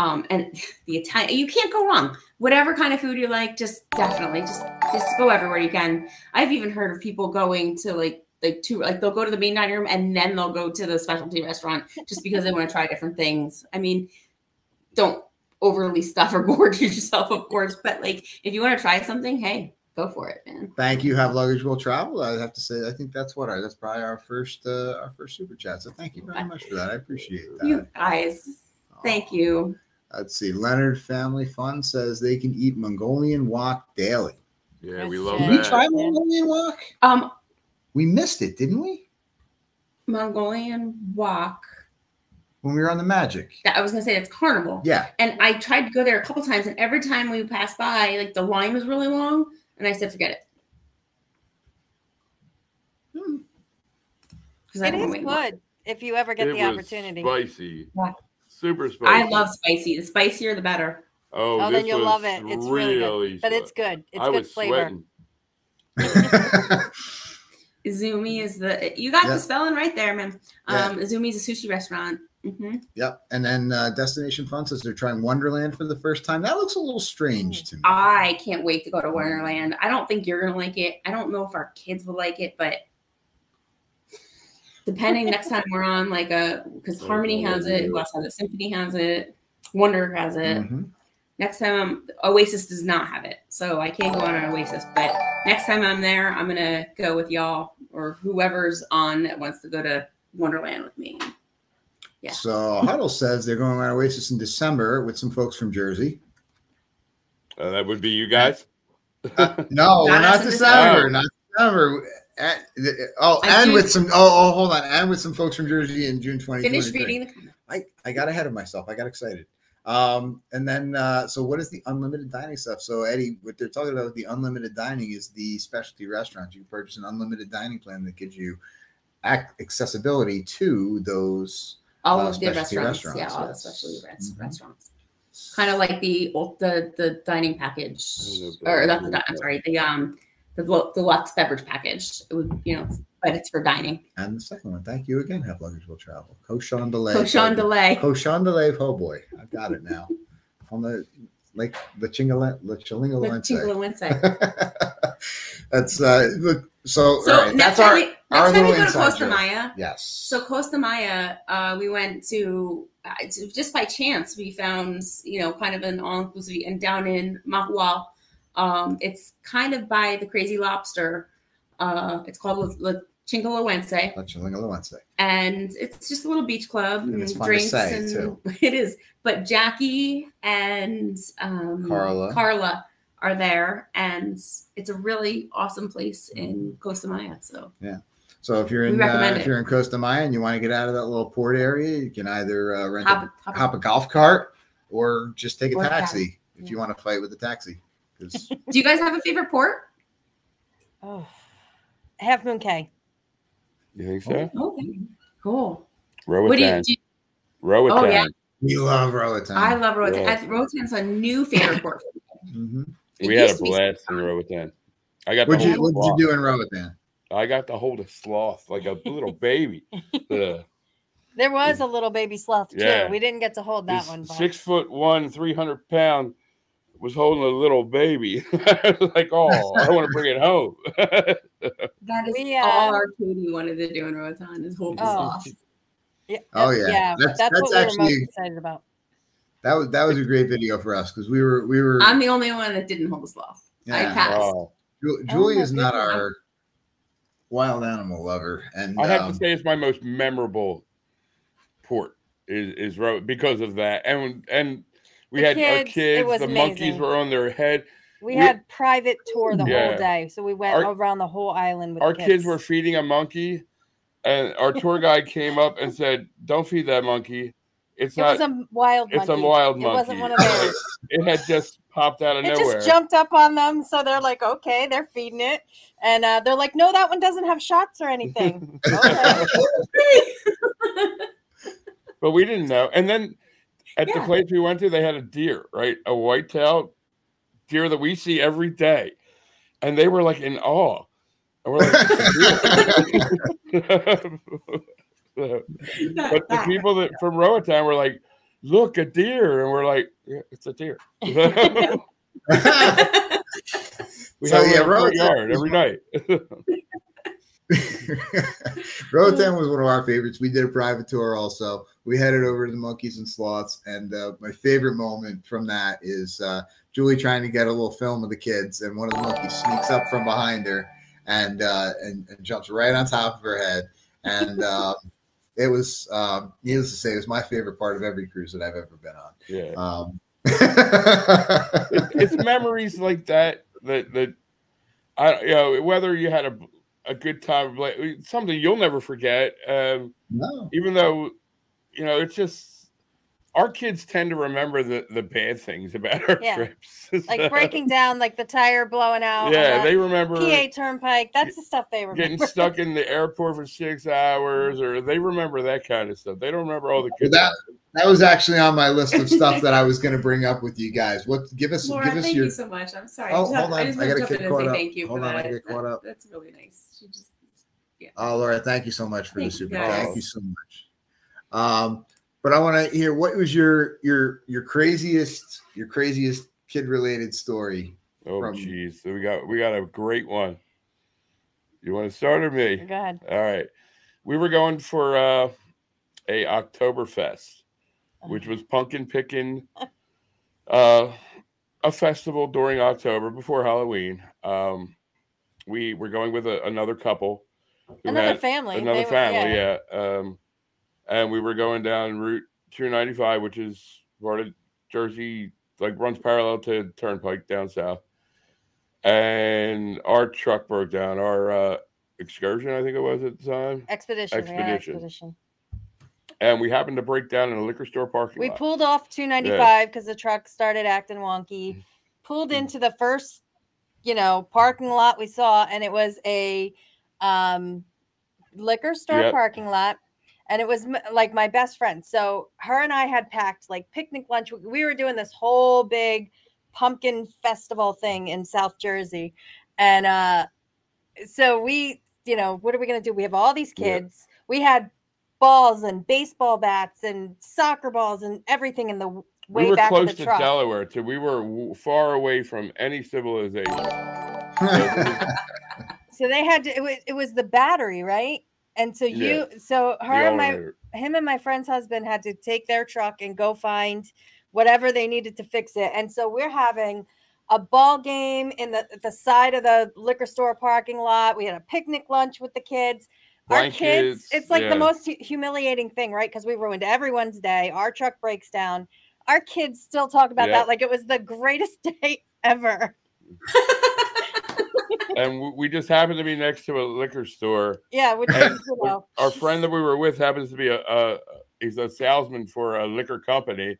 And the Italian, you can't go wrong. Whatever kind of food you like, just definitely just go everywhere you can. I've even heard of people going to like they'll go to the main dining room and then they'll go to the specialty restaurant just because they want to try different things. I mean, don't overly stuff or gorge yourself, of course, but like if you want to try something, hey, go for it, man. Thank you. Have luggage, will travel. I have to say, I think that's what that's probably our first super chat. So thank you very much for that. I appreciate that. You guys, thank you. Let's see. Leonard Family Fun says they can eat Mongolian wok daily. Yeah, we love that. Did we try Mongolian wok? We missed it, didn't we? Mongolian wok. When we were on the Magic. I was going to say, it's Carnival. Yeah. And I tried to go there a couple times, and every time we passed by, like, the line was really long, and I said, forget it. It is good if you ever get the opportunity. It was spicy. Yeah. Super spicy. I love spicy. The spicier, the better. Oh, then you'll love it. It's really good. But it's good. It's good flavor. Izumi is the, you got the spelling right there, man. Izumi is a sushi restaurant. Yep. And then Destination Fun says they're trying Wonderland for the first time. That looks a little strange to me. I can't wait to go to Wonderland. I don't think you're going to like it. I don't know if our kids will like it, but depending next time we're on like a, because Harmony has it, West has it, Symphony has it, Wonder has it. Next time, Oasis does not have it, so I can't go on an Oasis. But next time I'm there, I'm going to go with y'all or whoever's on that wants to go to Wonderland with me. Yeah. So Huddle says they're going on Oasis in December with some folks from Jersey. That would be you guys? No, not December. Not December. Hold on. And with some folks from Jersey in June 2023. Finish reading the comments. I got ahead of myself. I got excited. And then, so what is the unlimited dining stuff? So Eddie, what they're talking about with the unlimited dining is the specialty restaurants. You can purchase an unlimited dining plan that gives you accessibility to those specialty restaurants. Yeah, all the specialty restaurants. Kind of like the dining package, or not the, I'm sorry, the deluxe beverage package. It would, you know, but it's for dining. And the second one, thank you again. Have luggage, will travel. Cochon delay. Oh boy, I've got it now. On the like the Chingalense. That's look. So right, next time we go to Costa Maya. Yes. So Costa Maya, we went to just by chance. We found kind of an all inclusive and down in Mahual. It's kind of by the Crazy Lobster. It's called Chingalense, and it's just a little beach club and it's fun drinks to say, and too. It is. But Jackie and Carla are there, and it's a really awesome place in Costa Maya. So yeah, so if you're in Costa Maya and you want to get out of that little port area, you can either hop a golf cart or just take a taxi if you want to fight with the taxi. Do you guys have a favorite port? Oh, Half Moon Cay. You think so? Oh, okay, cool. Roatan. Roatan. Oh, yeah. We love Roatan. I love Roatan. Roatan's a new favorite port for me. We had a blast in Roatan. What did you do in Roatan? I got to hold a sloth like a little baby. There was a little baby sloth, too. We didn't get to hold that one. But 6'1", 300 pound. Was holding a little baby. I was like, oh, I want to bring it home. That is all our Katie wanted to do in Roatan is hold the sloth. Yeah. Oh yeah, that's what we were most excited about. That was a great video for us because we were. I'm the only one that didn't hold the sloth. Yeah. I passed. Wow. Julie is not our wild animal lover, and I have to say it's my most memorable port is Roatan because of that, and. We had our kids. The amazing. Monkeys were on their head. We had private tour the whole day, so we went around the whole island with our kids were feeding a monkey, and our tour guide came up and said, "Don't feed that monkey. It's a wild monkey. It wasn't one of those. It had just popped out of nowhere. It just jumped up on them, so they're like, okay, they're feeding it, and they're like, no, that one doesn't have shots or anything. But we didn't know, and then. At the place we went to, they had a deer, right? A white-tailed deer that we see every day. And they were like in awe. And we're like, but the people from Roatan were like, look, a deer. And we're like, yeah, it's a deer. we have a yard every night. Roatan was one of our favorites. We did a private tour also. We headed over to the Monkeys and Sloths, and my favorite moment from that is Julie trying to get a little film of the kids, and one of the monkeys sneaks up from behind her and jumps right on top of her head. And it was, needless to say, it was my favorite part of every cruise that I've ever been on. Yeah. It's memories like that that you know, whether you had a good time, like something you'll never forget. Even though, you know, it's just our kids tend to remember the bad things about our trips, like breaking down, like the tire blowing out. Yeah, they remember PA Turnpike. That's the stuff they remember. Getting stuck in the airport for 6 hours, or they remember that kind of stuff. They don't remember all the good stuff. That was actually on my list of stuff that I was going to bring up with you guys. Laura, give us your... Thank you so much. I'm sorry. Oh, hold on. I got to get caught up. Hold on, I got to get caught up. That's really nice. She just, yeah. Oh, Laura, thank you so much for the super. Thank you so much. But I want to hear, what was your craziest kid related story? Oh, jeez, so we got a great one. You want to start or me? Go ahead. All right, we were going for a Oktoberfest, which was pumpkin picking, a festival during October before Halloween. We were going with another couple, another family. And we were going down Route 295, which is part of Jersey, like runs parallel to Turnpike down south. And our truck broke down. Our excursion, I think it was at the time. Expedition. And we happened to break down in a liquor store parking lot. We pulled off 295 because the truck started acting wonky. Pulled into the first, you know, parking lot we saw, and it was a liquor store parking lot. And it was like my best friend. So her and I had packed like picnic lunch. We were doing this whole big pumpkin festival thing in South Jersey. And so we, you know, what are we going to do? We have all these kids. Yeah. We had balls and baseball bats and soccer balls and everything in the way back of the truck. We were close to Delaware, so we were far away from any civilization. So they had to, it was the battery, right? And so him and my friend's husband had to take their truck and go find whatever they needed to fix it. And so we're having a ball game in the side of the liquor store parking lot. We had a picnic lunch with the kids. Blankets, our kids, it's like the most humiliating thing, right? Because we ruined everyone's day. Our truck breaks down. Our kids still talk about that like it was the greatest day ever. And we just happened to be next to a liquor store. Yeah, which is, you know. Our friend that we were with happens to be he's a salesman for a liquor company,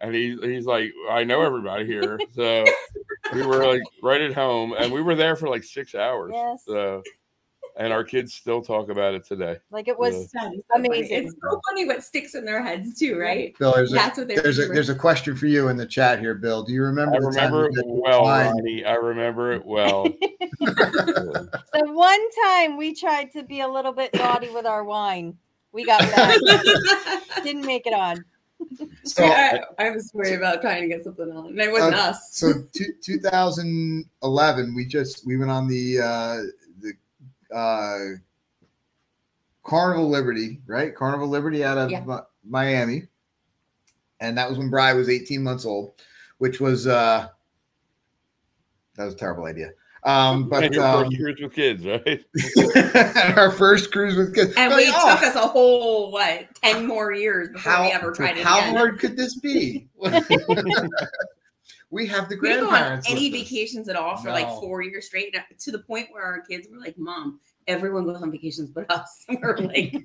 and he's like, I know everybody here. So we were like right at home, and we were there for like 6 hours. Yes. So, and our kids still talk about it today. Like it was amazing. It's so funny what sticks in their heads too, right? Bill, there's a question for you in the chat here, Bill. Do you remember? I remember it well. The one time we tried to be a little bit naughty with our wine, we got that. Didn't make it on. So I was worried about trying to get something on, and it wasn't us. So 2011, we went on the Carnival Liberty, right? Carnival Liberty out of Miami, and that was when Bri was 18 months old, which was that was a terrible idea. But first cruise with kids, right? And our first cruise with kids, and it took us a whole 10 more years before we ever tried it. How hard could this be? We have the grandparents. We didn't go on any vacations at all for like 4 years straight, to the point where our kids were like, "Mom, everyone goes on vacations but us." And we're like,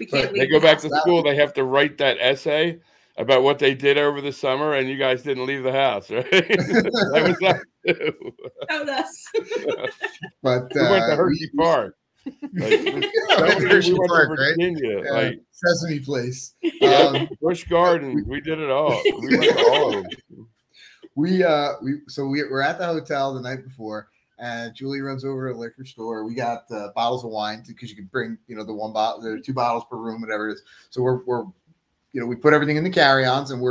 "We can't." They go back to school. They have to write that essay about what they did over the summer, and you guys didn't leave the house, right? That was us. That was us. But we went to Hershey Park. Sesame Place, Busch Gardens. We did it all. We went to all of them. We were at the hotel the night before, and Julie runs over to a liquor store. We got bottles of wine because you could bring, you know, the 2 bottles per room, whatever it is. So we're you know, we put everything in the carry-ons, and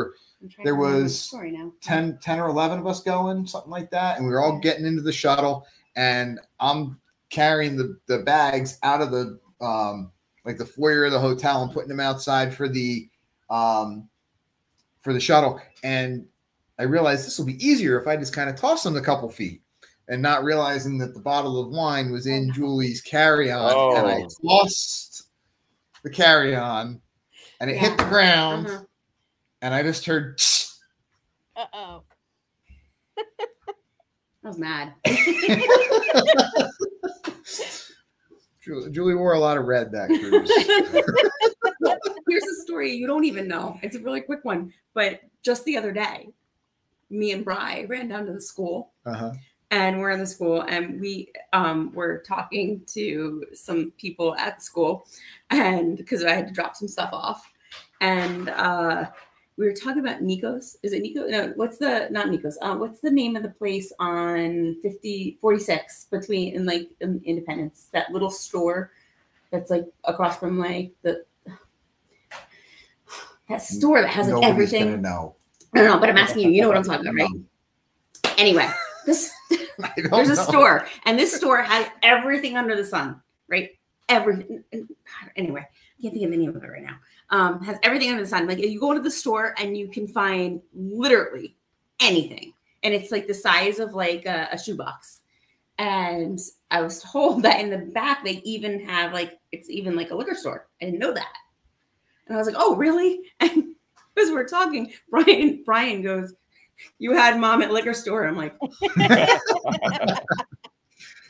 there was 10 or 11 of us going, something like that. And we were all getting into the shuttle, and I'm carrying the bags out of the, like the foyer of the hotel, and putting them outside for the shuttle. And I realized this will be easier if I just kind of toss them a couple feet, and not realizing that the bottle of wine was in Julie's carry-on. Oh. And I tossed the carry-on, and it hit the ground. Uh-huh. And I just heard, tsh. Uh-oh. I was mad. Julie wore a lot of red that cruise. Here's a story you don't even know. It's a really quick one. But just the other day, me and Bri ran down to the school. Uh-huh. And we're in the school, and we were talking to some people at the school, and because I had to drop some stuff off. And we were talking about Nikos. Is it Nikos? No, what's the, not Nikos. What's the name of the place on 46 between, in like Independence, that little store that's like across from like the, that store that has like everything. Nobody's gonna know. I don't know, but I'm asking you, you know what I'm talking about, right? Anyway, this, there's a store, and this store has everything under the sun, right? Everything. Anyway, I can't think of the name of it right now. Has everything under the sun. Like you go to the store and you can find literally anything. And it's like the size of like a shoebox. And I was told that in the back, they even have like, it's even like a liquor store. I didn't know that. And I was like, oh, really? And as we're talking, Brian goes, you had mom at liquor store. I'm like.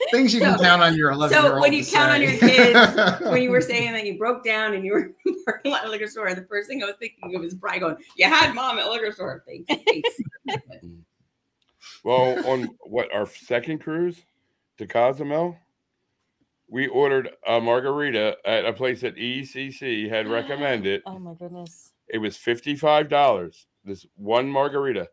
Things you can count on your 11-year-old. So when you count on your kids, when you were saying that you broke down and you were in the parking lot at liquor store, the first thing I was thinking of was Bri going, you had mom at liquor store. Thanks. Well, on what, our second cruise to Cozumel, we ordered a margarita at a place that ECC had recommended. Oh, my goodness. It was $55, this one margarita.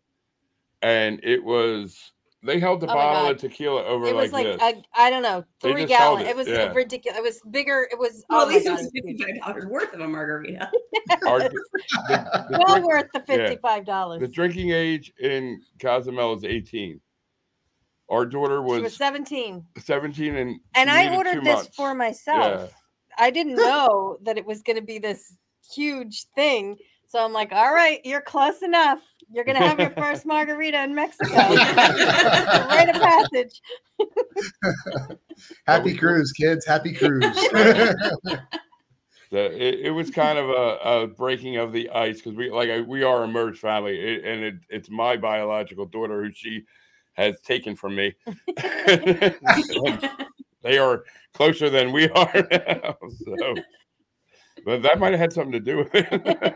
And it was... They held the bottle of tequila over like this. I don't know, 3 gallon. It was ridiculous. It was bigger. It was well, at least it was $55 worth of a margarita. Well worth the $55. The drinking age in Cozumel is 18. Our daughter was 17. 17 and I ordered this for myself. Yeah. I didn't know that it was going to be this huge thing. So I'm like, all right, you're close enough. You're going to have your first margarita in Mexico. Rite of passage. Happy cruise, kids. Happy cruise. It was kind of a breaking of the ice because we are a merged family. It's my biological daughter who she has taken from me. They are closer than we are now. So. But that might have had something to do with it. But,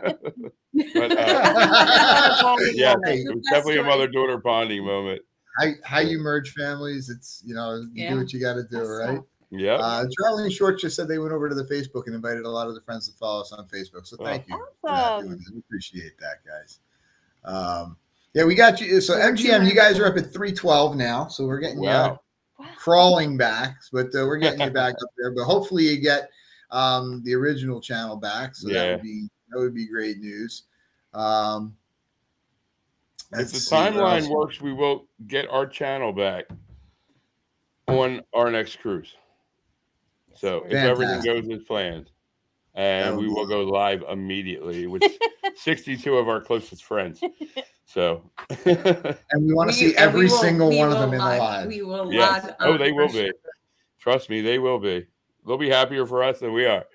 yeah, it was definitely a mother-daughter bonding moment. How you merge families, it's, you know, you do what you got to do, right? Yeah. Charlie and Short just said they went over to the Facebook and invited a lot of the friends to follow us on Facebook. So thank you. Awesome. We appreciate that, guys. Yeah, we got you. So MGM, you guys are up at 312 now. So we're getting you crawling back. But we're getting you back up there. But hopefully you get – the original channel back, so that would be great news. If the timeline works, we will get our channel back on our next cruise. So if everything goes as planned, and we will go live immediately with 62 of our closest friends. So, and we want to see every single one of them in the live. We will live. Oh, they will be. Trust me, they will be. They'll be happier for us than we are.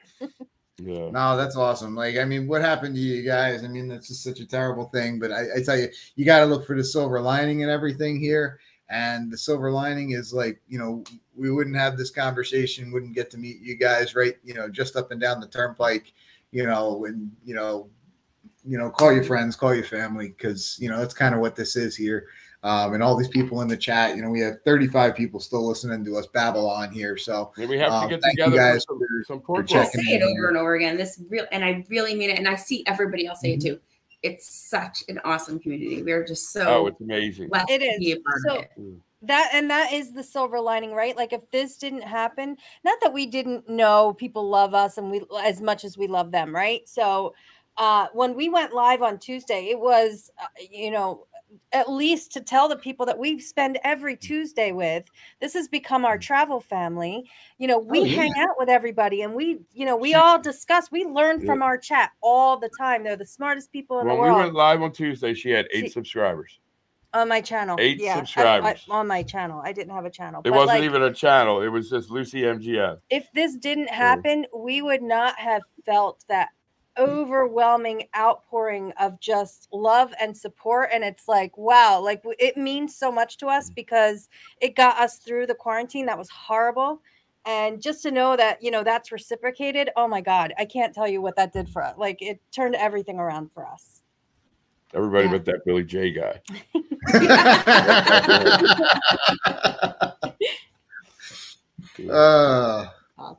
Yeah. No, that's awesome. Like, I mean, what happened to you guys? I mean, that's just such a terrible thing. But I tell you, you got to look for the silver lining and everything here. And the silver lining is like, you know, we wouldn't have this conversation, wouldn't get to meet you guys, right? You know, just up and down the turnpike, you know, and, you know, call your friends, call your family, because, you know, that's kind of what this is here. And all these people in the chat, you know, we have 35 people still listening to us babble on here. So yeah, we have to get together, guys, for checking. I say it over and over again. This real, and I really mean it. And I see everybody else say it too. It's such an awesome community. We're just so it's amazing. It is so that is the silver lining, right? Like if this didn't happen, not that we didn't know people love us and we as much as we love them, right? So. When we went live on Tuesday, it was, you know, at least to tell the people that we spend every Tuesday with, this has become our travel family. You know, we hang out with everybody, and we, you know, we all discuss, we learn from our chat all the time. They're the smartest people in the world. When we went live on Tuesday, she had 8 subscribers. On my channel. 8 subscribers. I, on my channel. I didn't have a channel. It wasn't like, even a channel. It was just Lucy MGM. If this didn't happen, we would not have felt that overwhelming outpouring of just love and support. And it's like, wow, like it means so much to us because it got us through the quarantine. That was horrible. And just to know that, you know, that's reciprocated. Oh my God. I can't tell you what that did for us. Like it turned everything around for us. Everybody but that Billy J guy.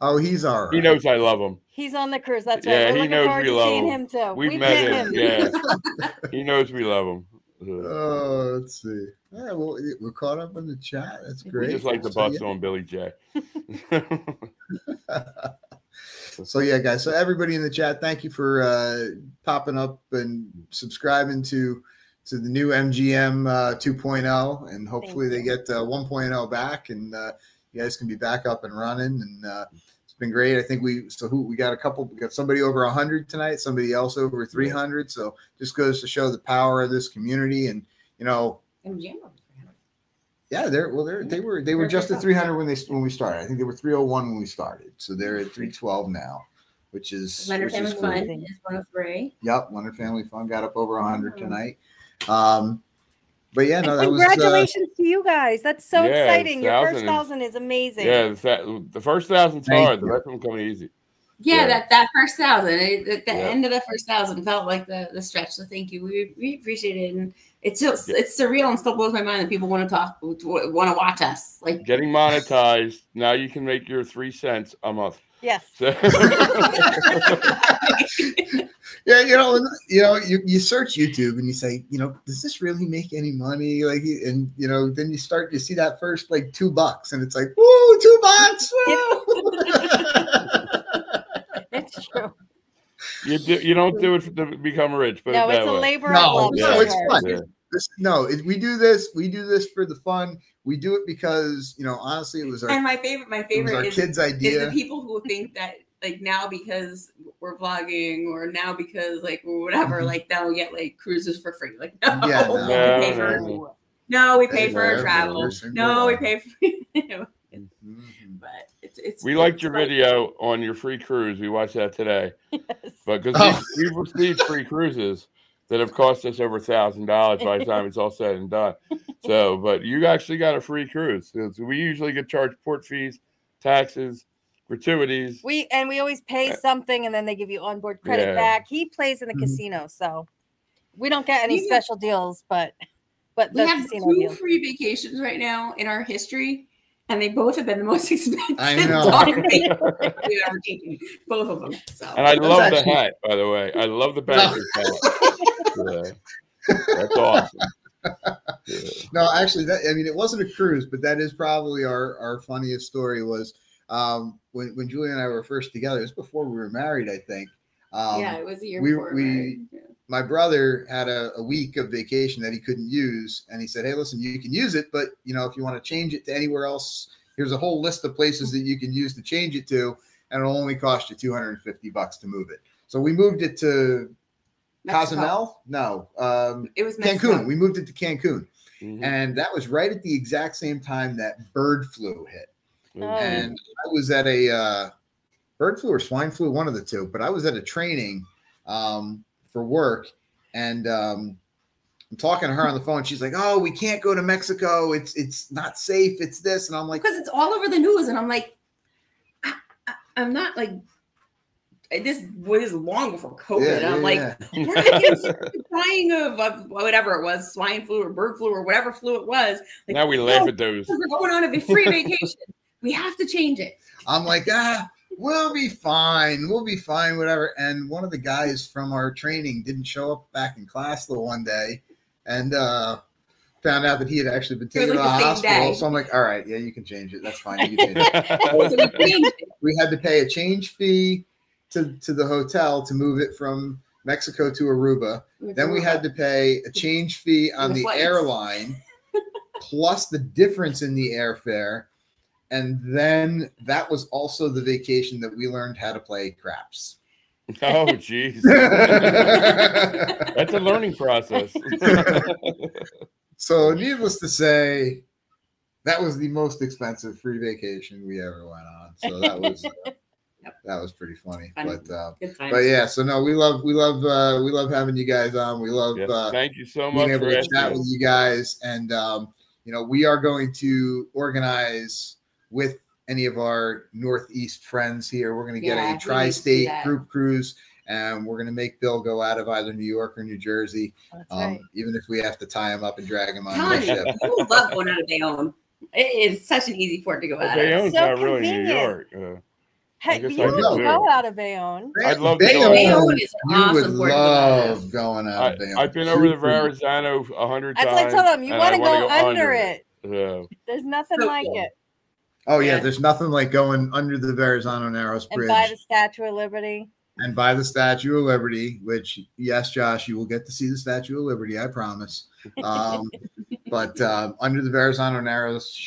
Oh, he's all right. He knows I love him. He's on the cruise. That's right. Yeah, he knows we love him too. We've met him. Yeah, he knows we love him. Oh, let's see. Yeah, well, we're caught up in the chat. That's great. We just like the butts on Billy J. So yeah, guys. So everybody in the chat, thank you for popping up and subscribing to the new MGM 2.0, and hopefully they get 1.0 back, and you guys can be back up and running. And it's been great. I think we got a couple. We got somebody over 100 tonight, somebody else over 300. So just goes to show the power of this community, and you know. MGM. Yeah, they were just at 300 when we started. I think they were 301 when we started. So they're at 312 now, which is Wonder Family Fun is 103. Yep, Wonder Family Fun got up over 100 tonight. But yeah, no, that congratulations to you guys. That's so exciting. Your first 1,000 is amazing. Yeah, the first 1,000's hard. The rest of them come easy. Yeah, that first 1,000, end of the first 1,000 felt like the stretch. So thank you. We appreciate it. And it's just it's surreal and still blows my mind that people want to talk, want to watch us. Like getting monetized. Now you can make your 3 cents a month. Yes. So yeah, you know, you search YouTube and you say, you know, does this really make any money? Like, and you know, then you see that first like $2, and it's like, woo, $2. It's true. You don't do it to become rich, but no, it's a labor of love. No, it's fun. Yeah. We do this for the fun. We do it because, you know, honestly, it was our my favorite kids' idea. Is the people who think that like now because we're vlogging or now because like whatever, like they'll get like cruises for free. Like no, we pay for our travel. No, we pay for. But we liked your video on your free cruise. We watched that today, but because we've received free cruises that have cost us over $1,000 by the time it's all said and done. So, but you actually got a free cruise. We usually get charged port fees, taxes, gratuities. We always pay something, and then they give you onboard credit back. He plays in the casino, so we don't get any special deals. But we have 2 free vacations right now in our history. And they both have been the most expensive. I know. We've ever taken. Both of them. So. And I love the hat, by the way. I love the backwards hat. That's awesome. Yeah. No, actually, it wasn't a cruise, but that is probably our funniest story was when Julie and I were first together. It was before we were married, I think. Yeah, it was a year before we were married. Yeah. My brother had a week of vacation that he couldn't use. And he said, hey, listen, you can use it, but you know, if you want to change it to anywhere else, here's a whole list of places that you can use to change it to, and it'll only cost you $250 to move it. So we moved it to Mexico. Cozumel. No, it was Mexico. Cancun. We moved it to Cancun. And that was right at the exact same time that bird flu hit. And I was at a bird flu or swine flu, one of the two, but I was at a training, for work, and I'm talking to her on the phone. She's like, "Oh, we can't go to Mexico. It's not safe. It's this." And I'm like, "Because it's all over the news." And I'm like, "I'm not like this was long before COVID." Yeah, and I'm like, "We're not getting dying of whatever it was, swine flu or bird flu or whatever flu it was." Like, now we laugh at those. We're going on a free vacation. We have to change it. I'm like, we'll be fine. We'll be fine, whatever. And one of the guys from our training didn't show up back in class the one day, and found out that he had actually been taken to the hospital. So I'm like, all right, yeah, you can change it. That's fine. You can change it. We had to pay a change fee to the hotel to move it from Mexico to Aruba. Then we had to pay a change fee on the airline, plus the difference in the airfare. And then that was also the vacation that we learned how to play craps. Oh, jeez. That's a learning process. So needless to say, that was the most expensive free vacation we ever went on. So that was that was pretty funny. But yeah, so no, we love having you guys on. We love thank you so much being able to chat with you guys. And you know, we are going to organize with any of our Northeast friends here. We're going to get a tri-state group cruise, and we're going to make Bill go out of either New York or New Jersey, even if we have to tie him up and drag him on the ship. People love going out of Bayonne. It is such an easy port to go out of. Bayonne's so not really New York. Hey, you would go out of Bayonne. I'd love Bayonne is an awesome port. You would love going out of Bayonne. I've been over the Verrazano 100 times. That's like I told him, you want to go under it. There's nothing like it. Oh, yeah, there's nothing like going under the Verrazano Narrows Bridge. And by the Statue of Liberty. And by the Statue of Liberty, which, yes, Josh, you will get to see the Statue of Liberty, I promise. But under the Verrazano Narrows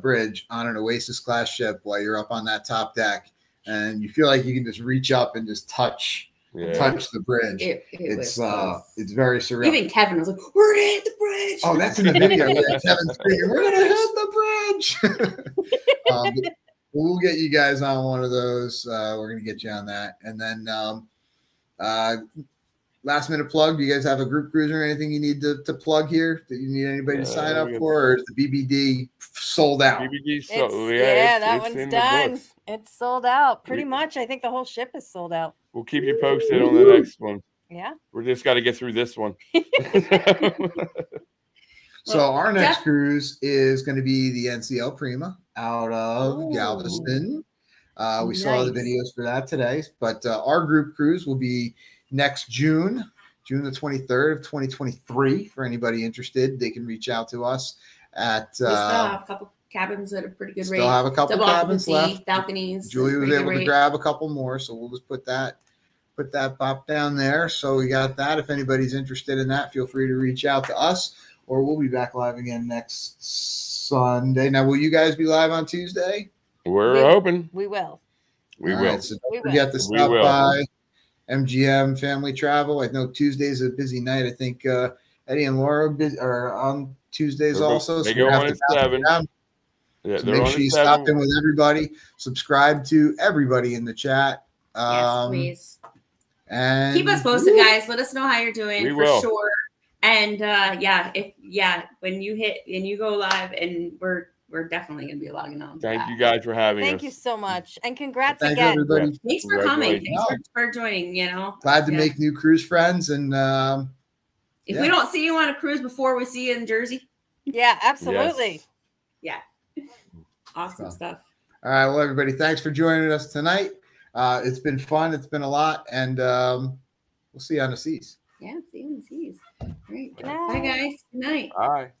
Bridge on an Oasis-class ship while you're up on that top deck, and you feel like you can just reach up and just touch the bridge. It's very surreal. Even Kevin was like, we're going to hit the bridge. Oh, that's in the video. Kevin's screaming, we're going to hit the bridge. We'll get you guys on one of those. We're going to get you on that. And then last minute plug, do you guys have a group cruise or anything you need to plug here that you need anybody to sign up for? Or is the BBD sold out? BBD sold, that one's done. It's sold out pretty much. I think the whole ship is sold out. We'll keep you posted on the next one. Yeah. We're just got to get through this one. So our next cruise is going to be the NCL Prima out of Galveston. We saw the videos for that today. But our group cruise will be next June, June the 23rd of 2023. For anybody interested, they can reach out to us at – cabins at a pretty good rate. Still have a couple cabins left. Balconies. Julie was able to grab a couple more, so we'll just put that pop down there. So we got that. If anybody's interested in that, feel free to reach out to us, or we'll be back live again next Sunday. Now, will you guys be live on Tuesday? We're open. We will. We will. So don't forget to stop by MGM Family Travel. I know Tuesday's a busy night. I think Eddie and Laura are on Tuesdays also. They go on at 7. Yeah, so make sure you stop in with everybody. Subscribe to everybody in the chat. Yes, please. And keep us posted, guys. Let us know how you're doing sure. And when you hit and you go live, and we're definitely gonna be logging on. Thank you guys for having us. Thank you so much, and congrats again. Everybody. Thanks for coming. Thanks for joining. You know, glad to make new cruise friends. And if we don't see you on a cruise before we see you in Jersey, absolutely, awesome stuff. All right, well, everybody, thanks for joining us tonight. It's been fun. It's been a lot, and we'll see you on the seas. See you on the seas. Great. Bye, guys. Good night. Bye.